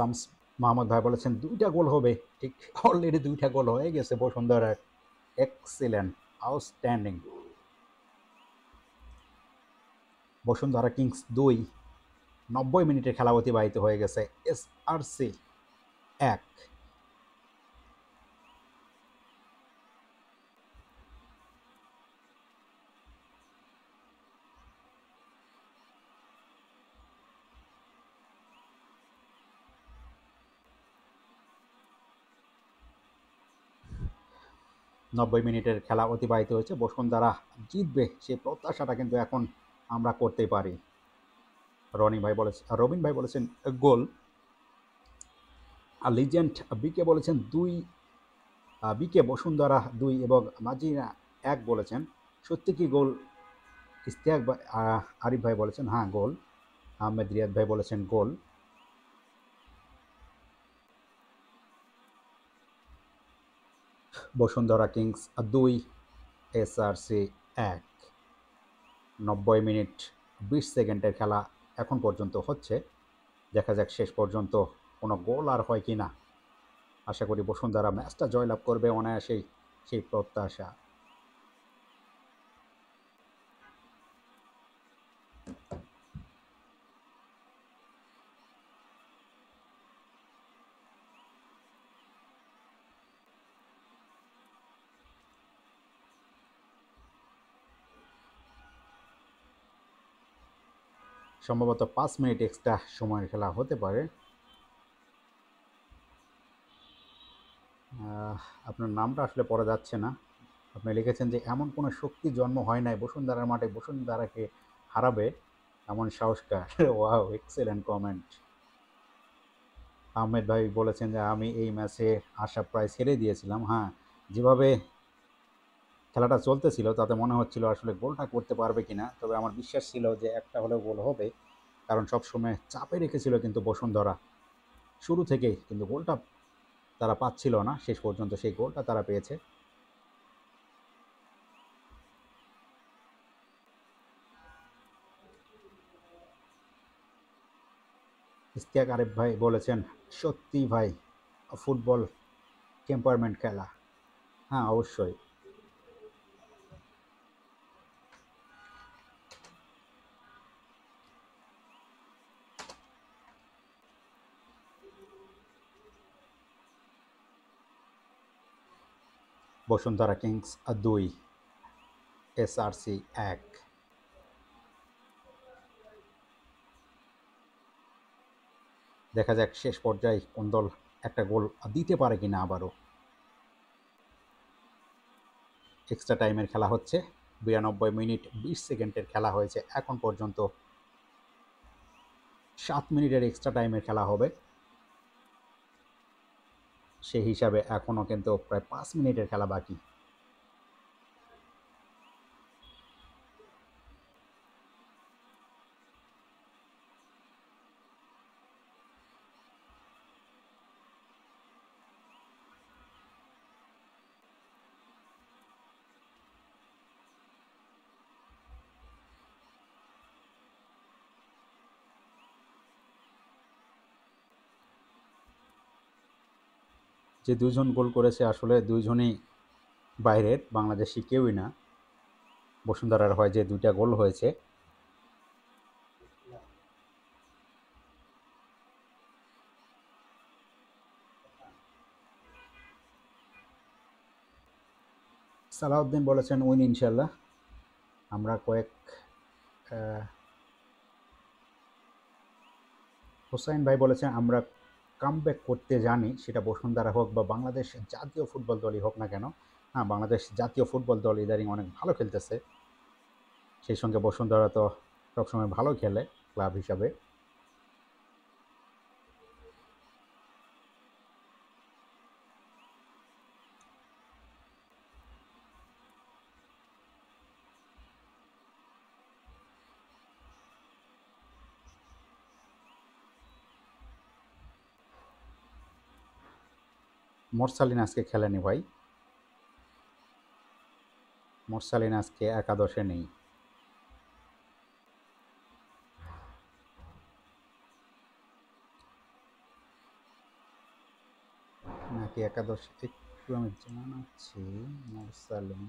শামস মাহমুদ ভাই বলেছেন দুইটা গোল হবে, ঠিক অলরেডি দুইটা গোল হয়ে গেছে বসুন্ধরার। Excellent, outstanding. বসুন্ধরা কিংস দুই, নব্বই মিনিটের খেলা অতিবাহিত হয়ে গেছে, এসআরসি এক। নব্বই মিনিটের খেলা অতিবাহিত হয়েছে, বসুন্ধরা জিতবে সেই প্রত্যাশাটা কিন্তু এখন আমরা করতে পারি। রনি ভাই বলেছে, রবিন ভাই বলেছেন গোল। আর লিজেন্ড বিকে বলেছেন দুই, বিকে বসুন্ধরা দুই এবং মাজিনা এক বলেছেন। সত্যি কি গোল? ইস্তিয়াক ভাই, আরিফ ভাই বলেছেন হ্যাঁ গোল। আহমেদ রিয়াদ ভাই বলেছেন গোল। বসুন্ধরা কিংস দুই এসআরসি এক, নব্বই মিনিট বিশ সেকেন্ডের খেলা এখন পর্যন্ত হচ্ছে। দেখা যাক শেষ পর্যন্ত কোনো গোল আর হয় কি না। আশা করি বসুন্ধরা ম্যাচটা জয়লাভ করবে অনায়াসেই, সেই প্রত্যাশা। সম্ভবত পাঁচ মিনিট এক্সট্রা সময়ের খেলা হতে পারে। আপনার নামটা আসলে পড়া যাচ্ছে না। আপনি লিখেছেন যে এমন কোনো শক্তি জন্ম হয় নাই বসুন্ধরার মাঠে বসুন্ধরাকে হারাবে, এমন সাহসকার। Wow, excellent comment. আহমেদ ভাই বলেছেন যে আমি এই ম্যাচে আশা প্রায় ছেড়ে দিয়েছিলাম। হ্যাঁ, যেভাবে খেলাটা চলতেছিল তাতে মনে হচ্ছিল আসলে গোলটা করতে পারবে কিনা, তবে আমার বিশ্বাস ছিল যে একটা হলেও গোল হবে, কারণ সবসময় চাপে রেখেছিল কিন্তু বসুন্ধরা শুরু থেকেই, কিন্তু গোলটা তারা পাচ্ছিল না। শেষ পর্যন্ত সেই গোলটা তারা পেয়েছে। ইস্তিয়াক আরেফ ভাই বলেছেন সত্যি ভাই ফুটবল টেম্পারমেন্ট খেলা। হ্যাঁ অবশ্যই। বসুন্ধরা কিংস দুই এসআরসি এক। দেখা যাক শেষ পর্যায়ে কোন দল একটা গোল দিতে পারে কিনা। আবারও এক্সট্রা টাইমের খেলা হচ্ছে। বিরানব্বই মিনিট বিশ সেকেন্ডের খেলা হয়েছে এখন পর্যন্ত। সাত মিনিটের এক্সট্রা টাইমের খেলা হবে, সেই হিসাবে এখনও কিন্তু প্রায় পাঁচ মিনিটের খেলা বাকি। যে দুজন গোল করেছে আসলে দুইজনই বাইরের, বাংলাদেশি কেউই না। বসুন্ধরার হয় যে দুইটা গোল হয়েছে। সালাউদ্দিন বলেছেন উইন ইনশাল্লাহ। আমরা কয়েক হোসাইন ভাই বলেছেন আমরা কামব্যাক করতে জানি, সেটা বসুন্ধরা হোক বা বাংলাদেশ জাতীয় ফুটবল দলই হোক না কেন। হ্যাঁ, বাংলাদেশ জাতীয় ফুটবল দল ইদানিং অনেক ভালো খেলতেছে, সেই সঙ্গে বসুন্ধরা তো সবসময় ভালো খেলে ক্লাব হিসাবে। মোরসালিন আজকে খেলেনি ভাই, মোরসালিন আজকে একাদশে নেই। নাকি একাদশে একটু আমি জানাচ্ছি। মোরসালিন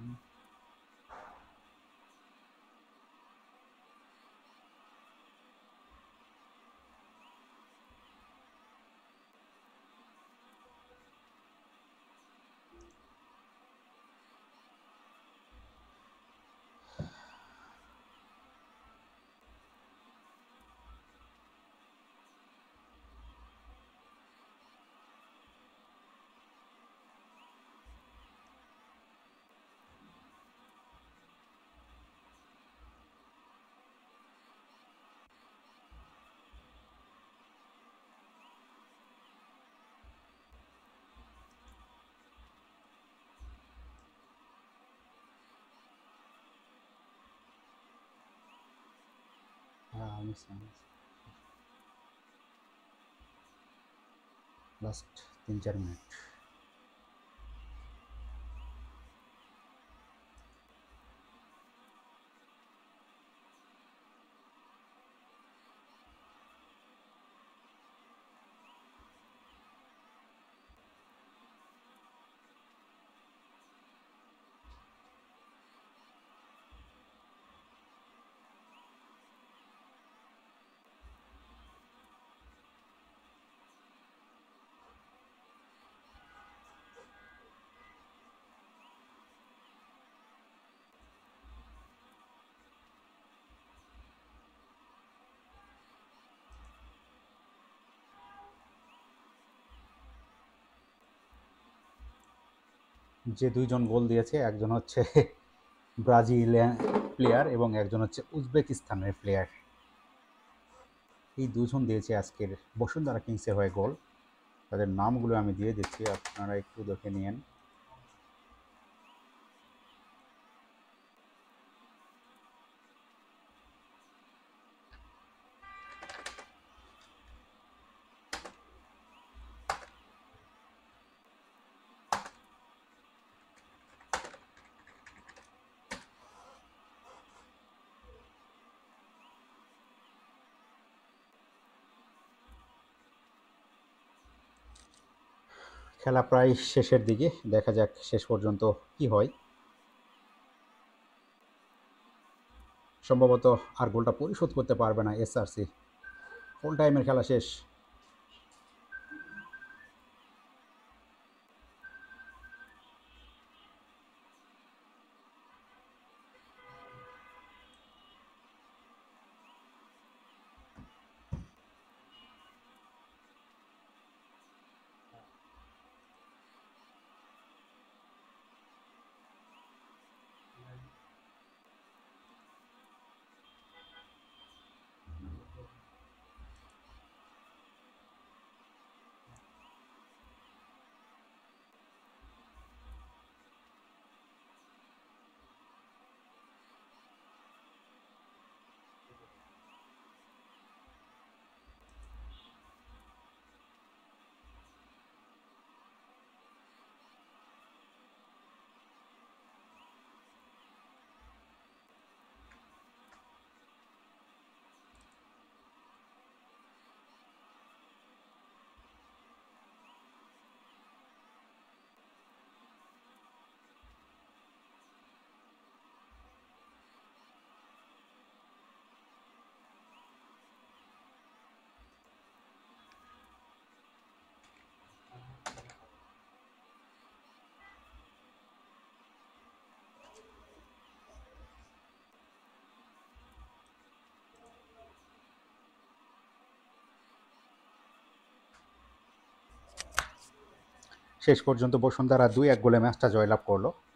লাস্ট তিন চার মিনিট। যে দুইজন গোল দিয়েছে একজন হচ্ছে ব্রাজিলিয়ান প্লেয়ার এবং একজন হচ্ছে উজবেকিস্তানের প্লেয়ার। এই দুজন দিয়েছে আজকের বসুন্ধরা কিংসের হয়ে গোল। তাদের নামগুলো আমি দিয়ে দিচ্ছি, আপনারা একটু দেখে নিন। খেলা প্রায় শেষের দিকে, দেখা যাক শেষ পর্যন্ত কি হয়। সম্ভবত আর গোলটা পরিশোধ করতে পারবে না এসআরসি। ফুল টাইমের খেলা শেষ। শেষ পর্যন্ত বসুন্ধরা দুই এক গোলে ম্যাচটা জয়লাভ করলো।